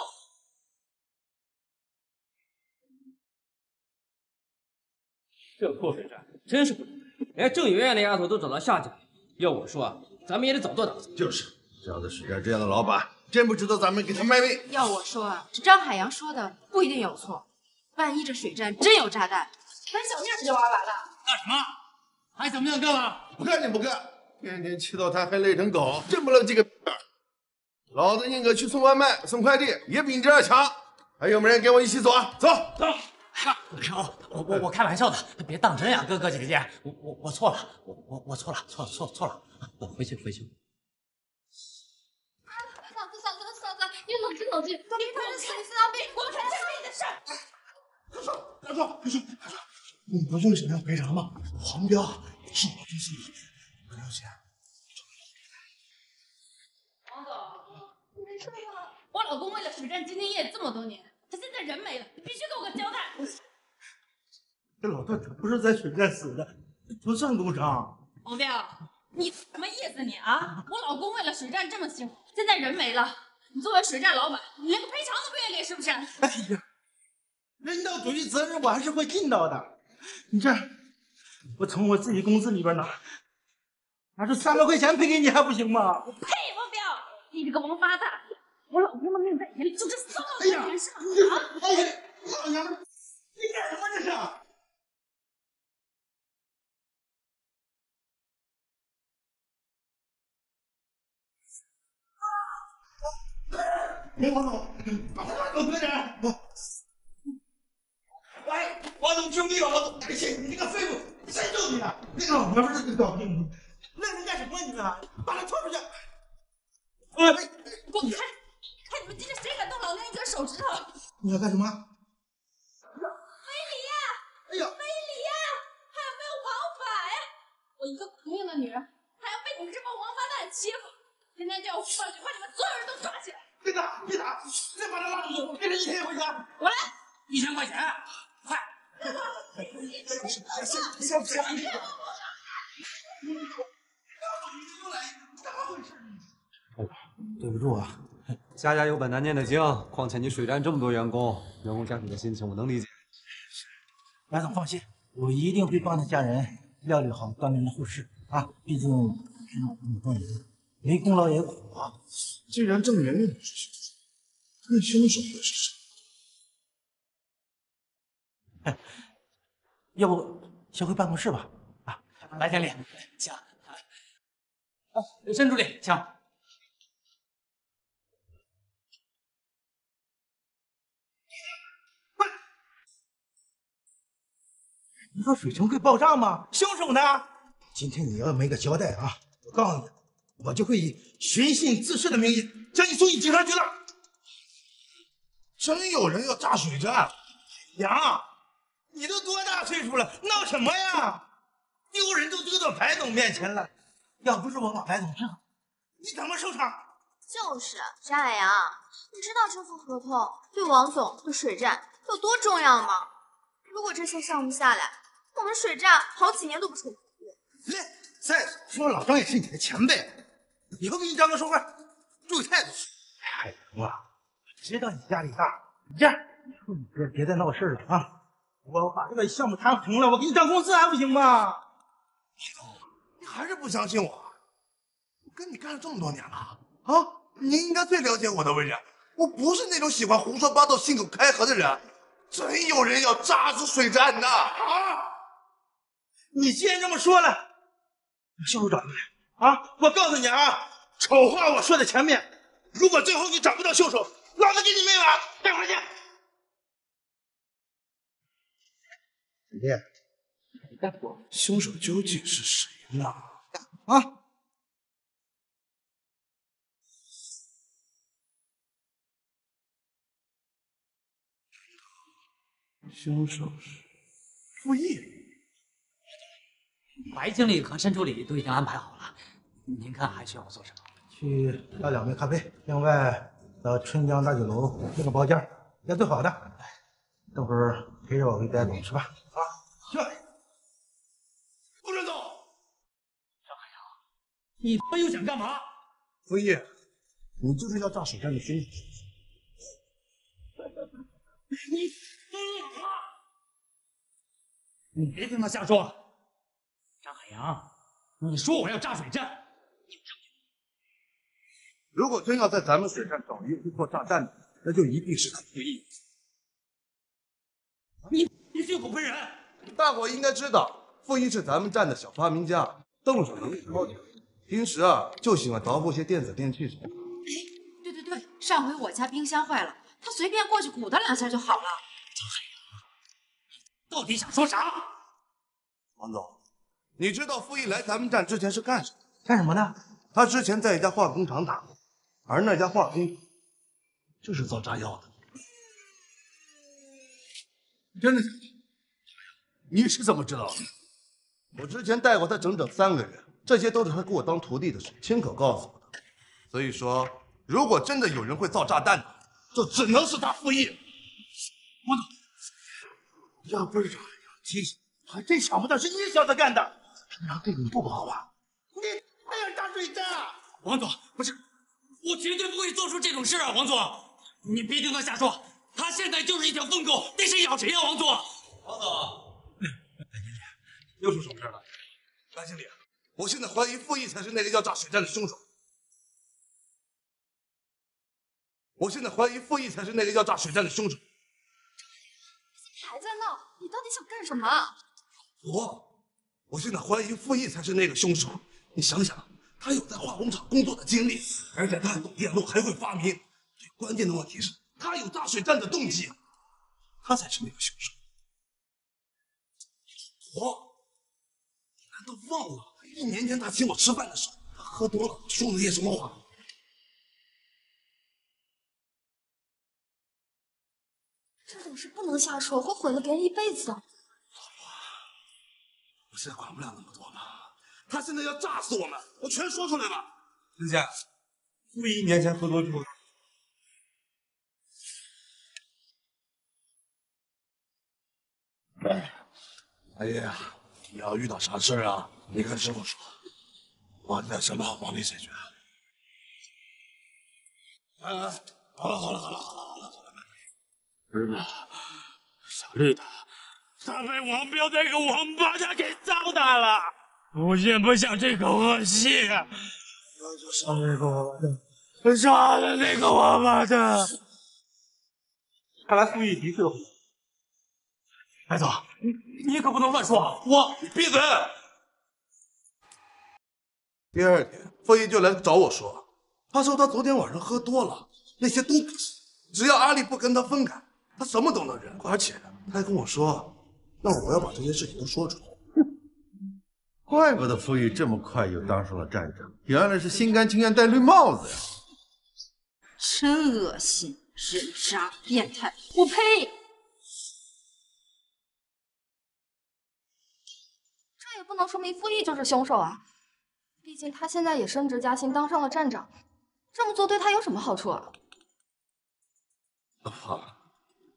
这破水站真是不容易，连郑媛媛那丫头都找到下家。要我说啊，咱们也得早做打算。就是，这样的水站，这样的老板，真不值得咱们给他卖命。要我说啊，这张海洋说的不一定有错，万一这水站真有炸弹，咱小面子就玩完了。干什么？还想不想干了？不干就不干，天天气到他还累成狗，真不乐这个。老子宁可去送外卖、送快递，也比你这样强。还有没有人跟我一起走啊？走走。 哦，我我我开玩笑的，别当真呀、啊，哥哥姐姐，我我我错了，我我我错了，错了错了错了，我回去回去。啊，嫂子嫂子嫂子，你冷静冷静，别他是谁心脏病，我们是你的事儿。别说别说别说别说，你不就想要赔偿吗？黄标是我公司的，不要钱。王总，你没事吧？我老公为了水站兢兢业业这么多年。 他现在人没了，你必须给我个交代！这老段他不是在水站死的，不算工伤。王彪，你什么意思你啊？我老公为了水站这么辛苦，现在人没了，你作为水站老板，你连个赔偿都不愿意给，是不是？哎呀，人道主义责任我还是会尽到的。你这，我从我自己工资里边拿，拿出三百块钱赔给你还不行吗？我呸！王彪，你这个王八蛋！ 我老公的命在眼里，就这骚老头脸上啊！哎呀，老娘们，你干什么这是？哎，王总，把他给我蹲下！我，哎，王总救命啊！王总，你这个废物，谁救你啊？那个老娘们是搞定的，那能干什么你们？把他拖出去！哎，滚开！ 看你们今天谁敢动老娘一根手指头！你要干什么？非礼呀！哎呀，非礼呀！还要被我王法呀！我一个苦命的女人，还要被你们这帮王八蛋欺负！今天就要我出去，把你们所有人都抓起来！别打，别打！再把他拉出去，我给他一千块钱！我来，一千块钱，快！行行行！对不住啊。 家家有本难念的经，况且你水站这么多员工，员工家属的心情我能理解。白总放心，我一定会帮他家人料理好段明的后事啊！毕竟你帮人，没功劳也有苦啊。既然郑媛媛不是凶手，那凶手会是谁？要不先回办公室吧？啊，白经理，请。啊，申助理，请。你说水城会爆炸吗？凶手呢？今天你要没个交代啊，我告诉你，我就会以寻衅滋事的名义将你送进警察局了。真有人要炸水站，娘，你都多大岁数了，闹什么呀？丢人都丢到白总面前了，要不是我把白总知道，你怎么收场？ 就是张海洋，你知道这份合同对王总、对水站有多重要吗？如果这些项目下来，我们水站好几年都不出活力。再说老张也是你的前辈，以后给你张哥说话，注意态度。海洋啊，我知道你压力大，你这样，以后你别别再闹事了啊！我把这个项目谈成了，我给你涨工资还不行吗？你还是不相信我？我跟你干了这么多年了。 啊，你应该最了解我的为人。我不是那种喜欢胡说八道、信口开河的人。真有人要炸死水站呐！啊！你既然这么说了，凶手找你来啊！我告诉你啊，丑话我说在前面，如果最后你找不到凶手，老子给你妹碗！带回去。李烈，你带我。凶手究竟是谁呢？啊！ 凶手是傅毅，白经理和申助理都已经安排好了，您看还需要我做什么？去要两杯咖啡，另外到春江大酒楼订个包间，要最好的。等会儿陪着我回白总吃饭啊！去，不准走！张海洋，你他妈又想干嘛？傅毅，你就是要炸水站的凶手！你。 你别听他瞎说，张海洋，你说我要炸水站，如果真要在咱们水站找一个做炸弹的，那就一定是他故意。你你血口喷人！大伙应该知道，傅一是咱们站的小发明家，动手能力超强，平时啊就喜欢捣鼓些电子电器什么的。哎，对对对，上回我家冰箱坏了，他随便过去鼓捣两下就好了。 到底想说啥？王总，你知道傅毅来咱们站之前是干什么？干什么呢？他之前在一家化工厂打工，而那家化工就是造炸药的。真的？你是怎么知道的？我之前带过他整整三个人，这些都是他给我当徒弟的事，亲口告诉我的。所以说，如果真的有人会造炸弹的，就只能是他傅毅。王总。 要不是张海洋提醒，还真想不到是你小子干的。平常对你不好吧？你还想炸水站？王总，不是，我绝对不会做出这种事啊！王总，你别听他瞎说，他现在就是一条疯狗，那谁咬谁呀、啊？王总，王总，白经理，又出什么事了？白经理，我现在怀疑傅毅才是那个要炸水站的凶手。我现在怀疑傅毅才是那个要炸水站的凶手。 还在闹？你到底想干什么？我，我现在怀疑傅毅才是那个凶手。你想想，他有在化工厂工作的经历，而且他还懂电路，还会发明。最关键的问题是，他有炸水站的动机，他才是那个凶手。我，你难道忘了一年前他请我吃饭的时候，他喝多了说了些什么话？ 这种事不能瞎说，会毁了别人一辈子的。老婆，我现在管不了那么多了。他现在要炸死我们，我全说出来了。林姐，傅毅一年前喝多之后，哎呀，你要遇到啥事啊，你跟师傅说，我再想办法帮你解决。哎哎，好了好了好了好了。 儿子，小绿他，他被王彪那个王八蛋给糟蹋了。我信不想这口恶气，我就杀那个王八蛋，杀了那个王八蛋。看来傅毅的确有。白总，你你可不能乱说。我，你闭嘴。第二天，傅毅就来找我说，他说他昨天晚上喝多了，那些东西，只要阿丽不跟他分开。 他什么都能忍，而且他还跟我说，那我要把这些事情都说出来。怪不得傅玉这么快就当上了站长，原来是心甘情愿戴绿帽子呀！真恶心，人渣，变态，我呸！ 不能说明傅毅就是凶手啊，毕竟他现在也升职加薪，当上了站长，这么做对他有什么好处啊？老婆，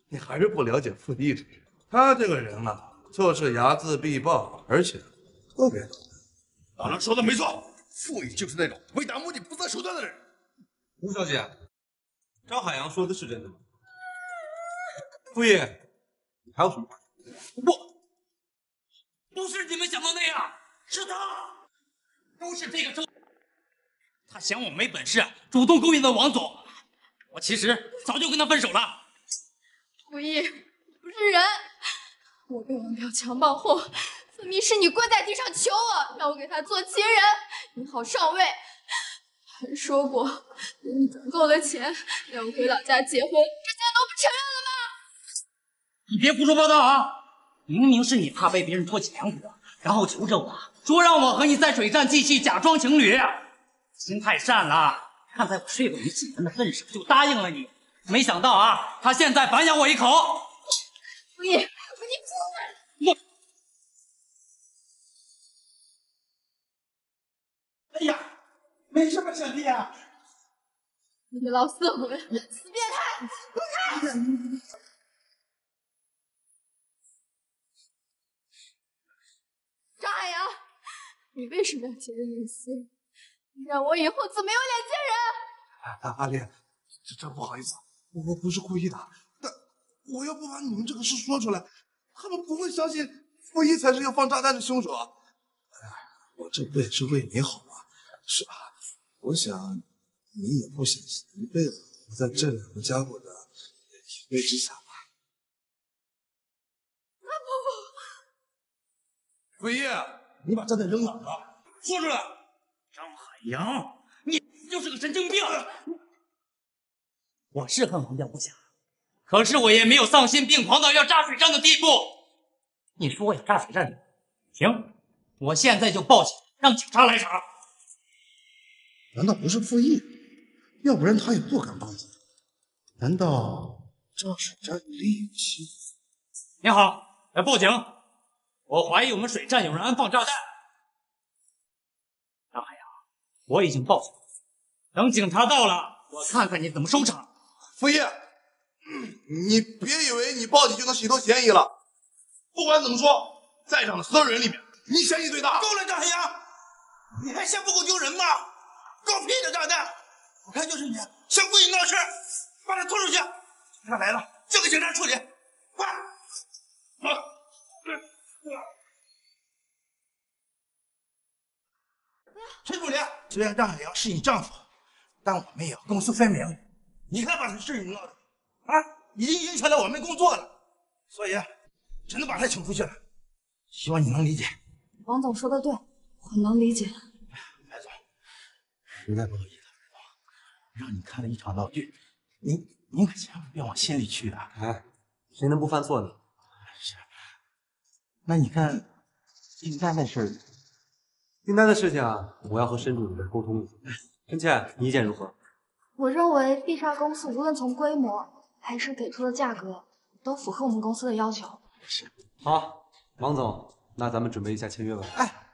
你还是不了解傅毅这人，他这个人啊，做事睚眦必报，而且特别懂。老梁说的没错，傅毅就是那种为达目的不择手段的人。吴小姐，张海洋说的是真的吗？傅毅，你还有什么话？我。 不是你们想的那样，是他，都是这个周，他嫌我没本事，主动勾引的王总。我其实早就跟他分手了。胡毅，你不是人！我被王彪强暴后，分明是你跪在地上求我，让我给他做情人，你好上位，还说过等你攒够了钱，让我回老家结婚，这些都不承认了吗？你别胡说八道啊！ 明明是你怕被别人拖起梁骨，然后求着我说让我和你在水站继续假装情侣，心太善了，看在我睡过你几年的份上就答应了你。没想到啊，他现在反咬我一口。傅毅，你疯了！哎呀，没什么小弟啊。你个老死鬼，死变态，滚开！ 张海洋，你为什么要结人隐私？让我以后怎么有脸见人？啊、阿丽，这真不好意思，我不是故意的。但我要不把你们这个事说出来，他们不会相信傅一才是要放炸弹的凶手。哎，我这不也是为你好吗？是吧？我想你也不想一辈子活在这两个家伙的淫威之下吧？啊不不！ 傅毅，你把炸弹扔哪儿了？说出来！张海洋，你就是个神经病！我是恨王彪不假，可是我也没有丧心病狂到要炸水站的地步。你说我要炸水站，行，我现在就报警，让警察来查。难道不是傅毅？要不然他也不敢报警。难道炸水站有利息？你好，来报警。 我怀疑我们水站有人安放炸弹。张海洋，我已经报警了，等警察到了，我看看你怎么收场。傅毅，你别以为你报警就能洗脱嫌疑了。不管怎么说，在场的所有人里面，你嫌疑最大。够了，张海洋，你还嫌不够丢人吗？狗屁的炸弹！我看就是你想故意闹事，把他拖出去。警察来了，交给警察处理。快，走。 陈主任，虽然张海洋是你丈夫，但我们也要公私分明。你看把这事情闹的，啊，已经影响到我们工作了，所以只能把他请出去了。希望你能理解。王总说的对，我能理解。白总，实在不好意思，让你看了一场闹剧，您您可千万别往心里去啊！哎，谁能不犯错呢？ 那你看，订单的事儿，订单的事情啊，我要和申主任沟通一下。陈倩，你意见如何？我认为必杀公司无论从规模还是给出的价格，都符合我们公司的要求。是。好，王总，那咱们准备一下签约文。哎，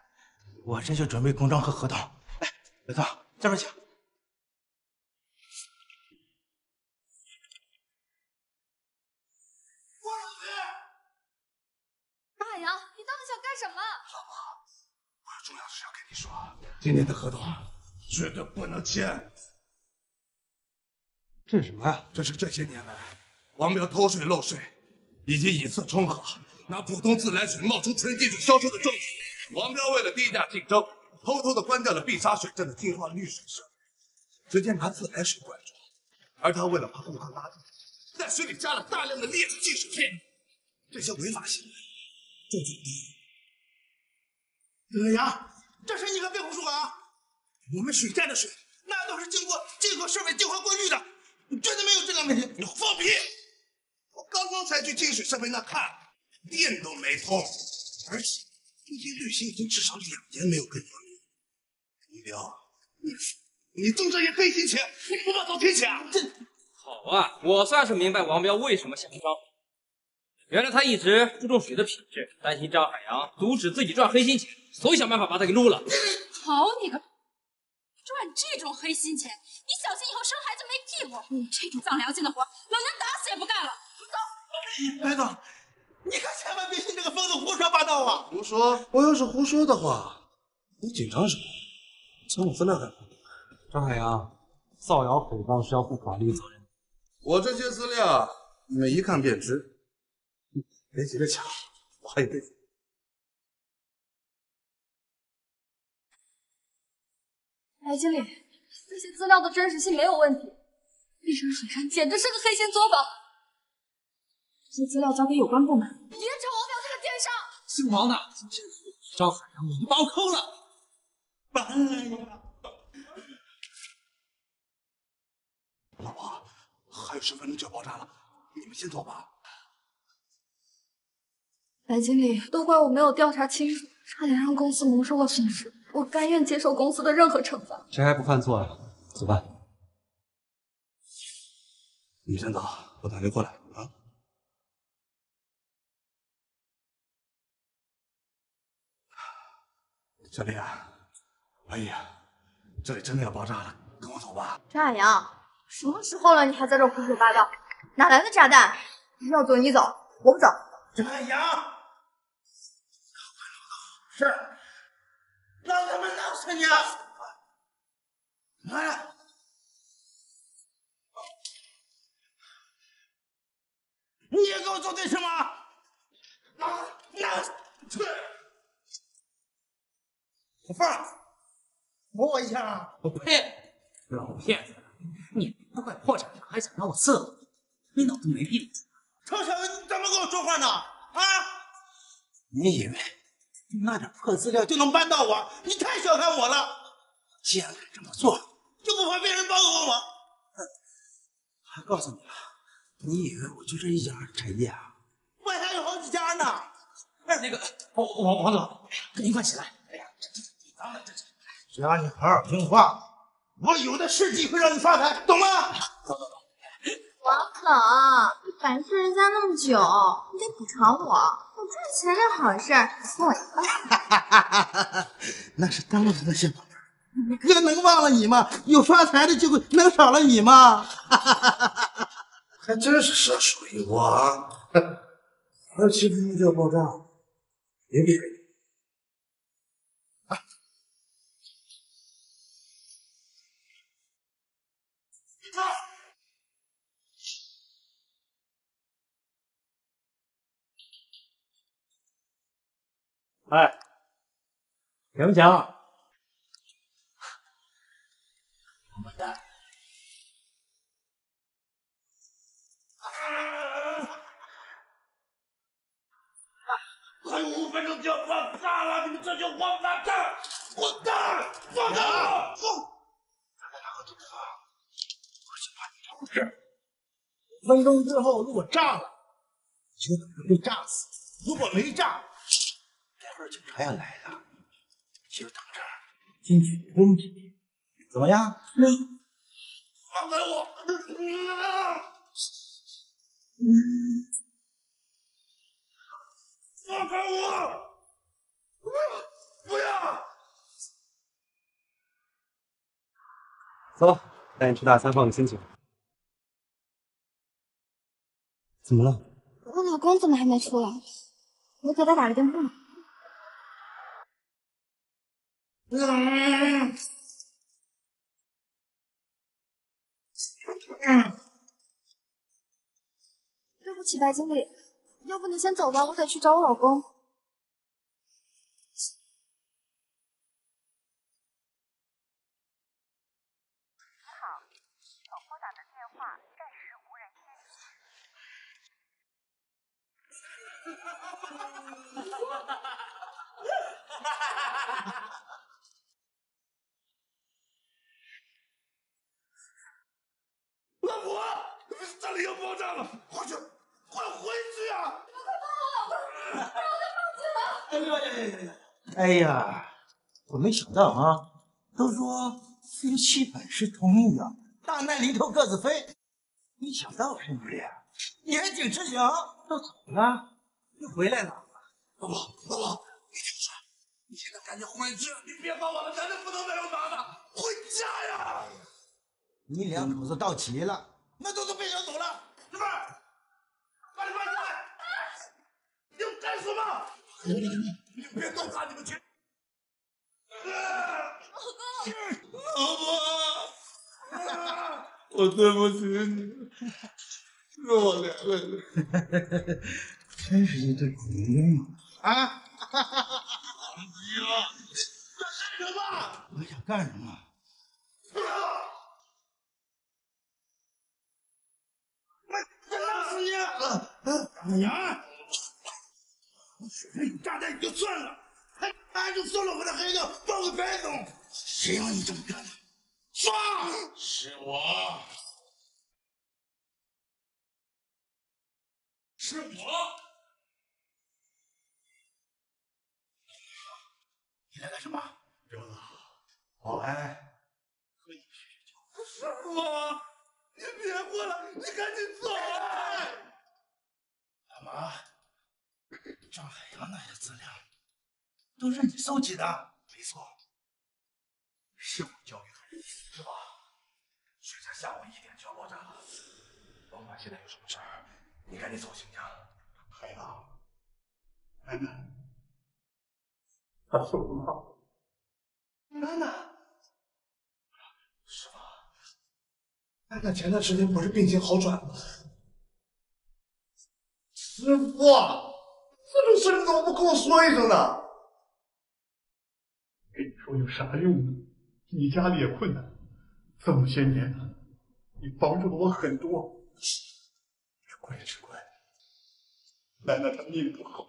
我这就准备公章和合同。哎，伟哥，这边请。今天的合同啊，绝对不能签。这是什么呀、啊？这是这些年来王彪偷税漏税，以及以次充好，拿普通自来水冒充纯净水销售的证据。王彪为了低价竞争，偷偷的关掉了碧沙水镇的净化绿水设备，直接拿自来水灌注。而他为了把顾客拉住，在水里加了大量的劣质净水片。这些违法行为，这就对了呀。 这事你可别胡说啊！我们水站的水那都是经过进口设备净化过滤的，绝对没有质量问题。你放屁！我刚刚才去净水设备那看，电都没通，而且你这旅行已经至少两年没有跟团了。林彪，你你动这些黑心钱，你不怕遭天谴？这好啊，我算是明白王彪为什么下张海洋。原来他一直注重水的品质，担心张海洋阻止自己赚黑心钱，所以想办法把他给撸了。好你个！ 赚这种黑心钱，你小心以后生孩子没屁股！你这种丧良心的活，老娘打死也不干了！走，白总，你可千万别信这个疯子胡说八道啊！胡说！我要是胡说的话，你紧张什么？抢我分量干什么？张海洋，造谣诽谤是要负法律责任的。我这些资料，你们一看便知。别急着抢，我还有对付。 白经理，这些资料的真实性没有问题，绿城水山简直是个黑心作坊。这些资料交给有关部门。严惩王彪这个奸商！姓王的，张海洋，你把我扣了！完了！老婆，还有十分钟就要爆炸了，你们先走吧。白经理，都怪我没有调查清楚，差点让公司蒙受了损失。 我甘愿接受公司的任何惩罚。谁还不犯错呀、啊？怎么办？你们先走，我打车过来啊。小丽啊，哎呀，这里真的要爆炸了，跟我走吧。张海洋，什么时候了，你还在这胡说八道？哪来的炸弹？要走你走，我不走。张海洋，是。 让他们弄死你！来、啊，你也跟我作对是吗？那、啊、那，去！小凤，摸我一下啊！我呸！老骗子，你都快破产了，还想让我伺候你？你脑子没病！臭小子，你怎么跟我说话呢？啊！你以为？ 那点破资料就能扳倒我？你太小看我了！既然敢这么做，就不怕别人包庇我？还告诉你了，你以为我就这一家产业啊？外滩有好几家呢。哎，那个王王王总，跟您快起来！哎呀，这这你当了这这，只要你好好听话，我有的是机会让你发财，懂吗？走走走。王总，你反噬人家那么久，你得补偿我。 我赚钱是好事，我吧。那是当然的小宝贝，哥能忘了你吗？有发财的机会能少了你吗？还真是蛇鼠一窝啊！还有七分钟就要爆炸，别别别！啊！啊 哎，强不强？完蛋！还有五分钟就要爆炸了，你们这就王八蛋！滚蛋！放开我！放！咱们两个都不放，我就怕你出事。五分钟之后如果炸了，就可能被炸死；如果没炸， 警察要来了，就等着进去轰你，怎么样？嗯、放开我！嗯、放开我！不要！不要！走，带你吃大餐，放个心情。怎么了？我老公怎么还没出来？我给他打个电话。 嗯，嗯，对不起，白经理，要不你先走吧，我得去找我老公。你好，所拨打的电话暂时无人接听。老婆，这里要爆炸了，快去，快回去啊！快帮我老公！哎呀呀呀呀！哎呀，我没想到啊！都说夫妻本是同命啊，大难临头各自飞。没想到是你呀，你还挺痴情。到早了，又回来了。老婆，老婆，你干啥？你现在赶紧回去，你别把我的男人不能再用打的，回家呀！你两口子到齐了，那都是被人走了。媳妇儿，把你放下来！你们干什么？你们别动他，你们去。 老婆，我对不起你，是我连累的，真是一对苦命啊！哈哈哈！干什么？我想干什么？我打死你！娘，我水上有炸弹也就算了，还还就算了，我这还要把我白弄。 谁让你这么干的？说，是我，是我。你来干什么？彪子，我来和你叙叙旧。是我，你别过来，你赶紧走啊！大妈，张海洋那些资料都是你搜集的？没错。 是我教育的人，是吧？水下下午一点就要落站了。甭管现在有什么事儿，你赶紧走行不行？海洋，楠楠，她是我妈。楠楠，是吧？楠楠前段时间不是病情好转了？师傅，这种事你怎么不跟我说一声呢？跟你说有啥用呢？ 你家里也困难，这么些年了，你帮助了我很多，只怪只怪，楠楠她命不好。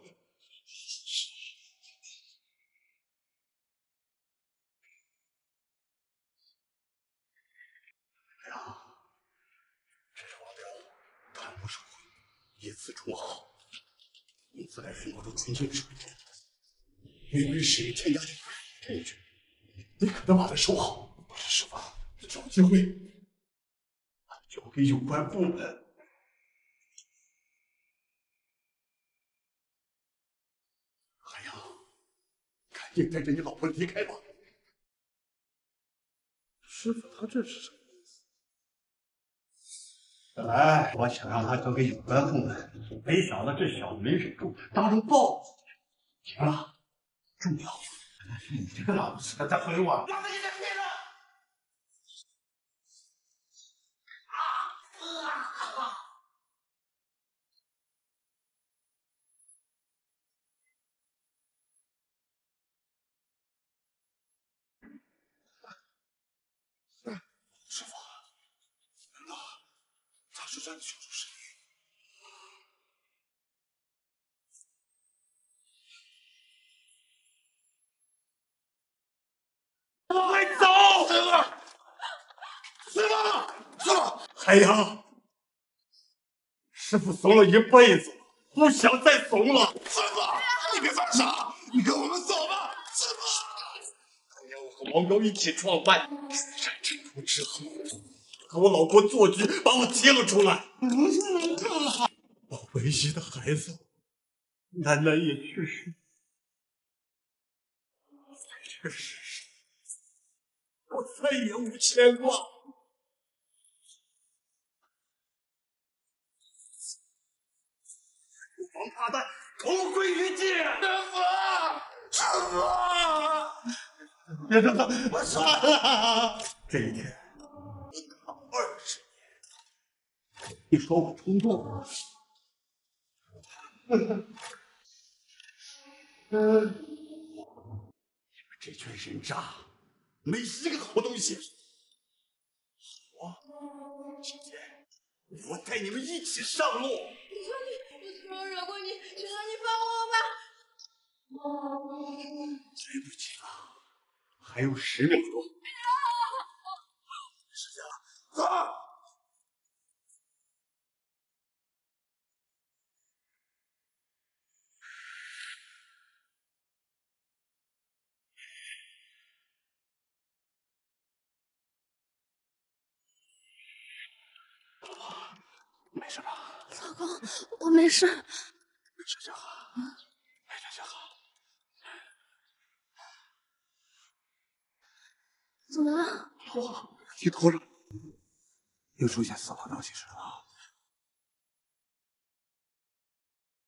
哎呀，这是我表干部手绘，以次充好，以次来生活中纯净水，明日使用添加这一句。 你可能把它收好，不是什么，找机会交给有关部门。海洋，赶紧带着你老婆离开吧。师傅，他这是什么意思？本来我想让他交给有关部门，没想到这小子没忍住，当众报复。行了，重要。 你这个老不死的，再回我！老子给他灭了！啊啊！师傅，难道杂志站的凶手是你？ 我快走！师傅，师傅，海洋，师傅怂了一辈子，不想再怂了。师傅，你别犯傻，你跟我们走吧。师傅，哎呀，我和王彪一起创办山城图之后，和我老婆做局，把我接了出来。我唯一的孩子，楠楠也去世，确实。 我再也无牵挂。王八蛋，同归于尽！师傅，师傅，别动他，我杀了！这一天，我等二十年。你说我冲动？嗯，你们这群人渣！ 没一个好东西，我今天我带你们一起上路。你说你，我惹过你，求求你放过我吧。来不及了，还有十秒钟。时间了，走。没事吧？老公，我没事。没事就好，没事就好。怎么了？我，你头上又出现死亡倒计时了。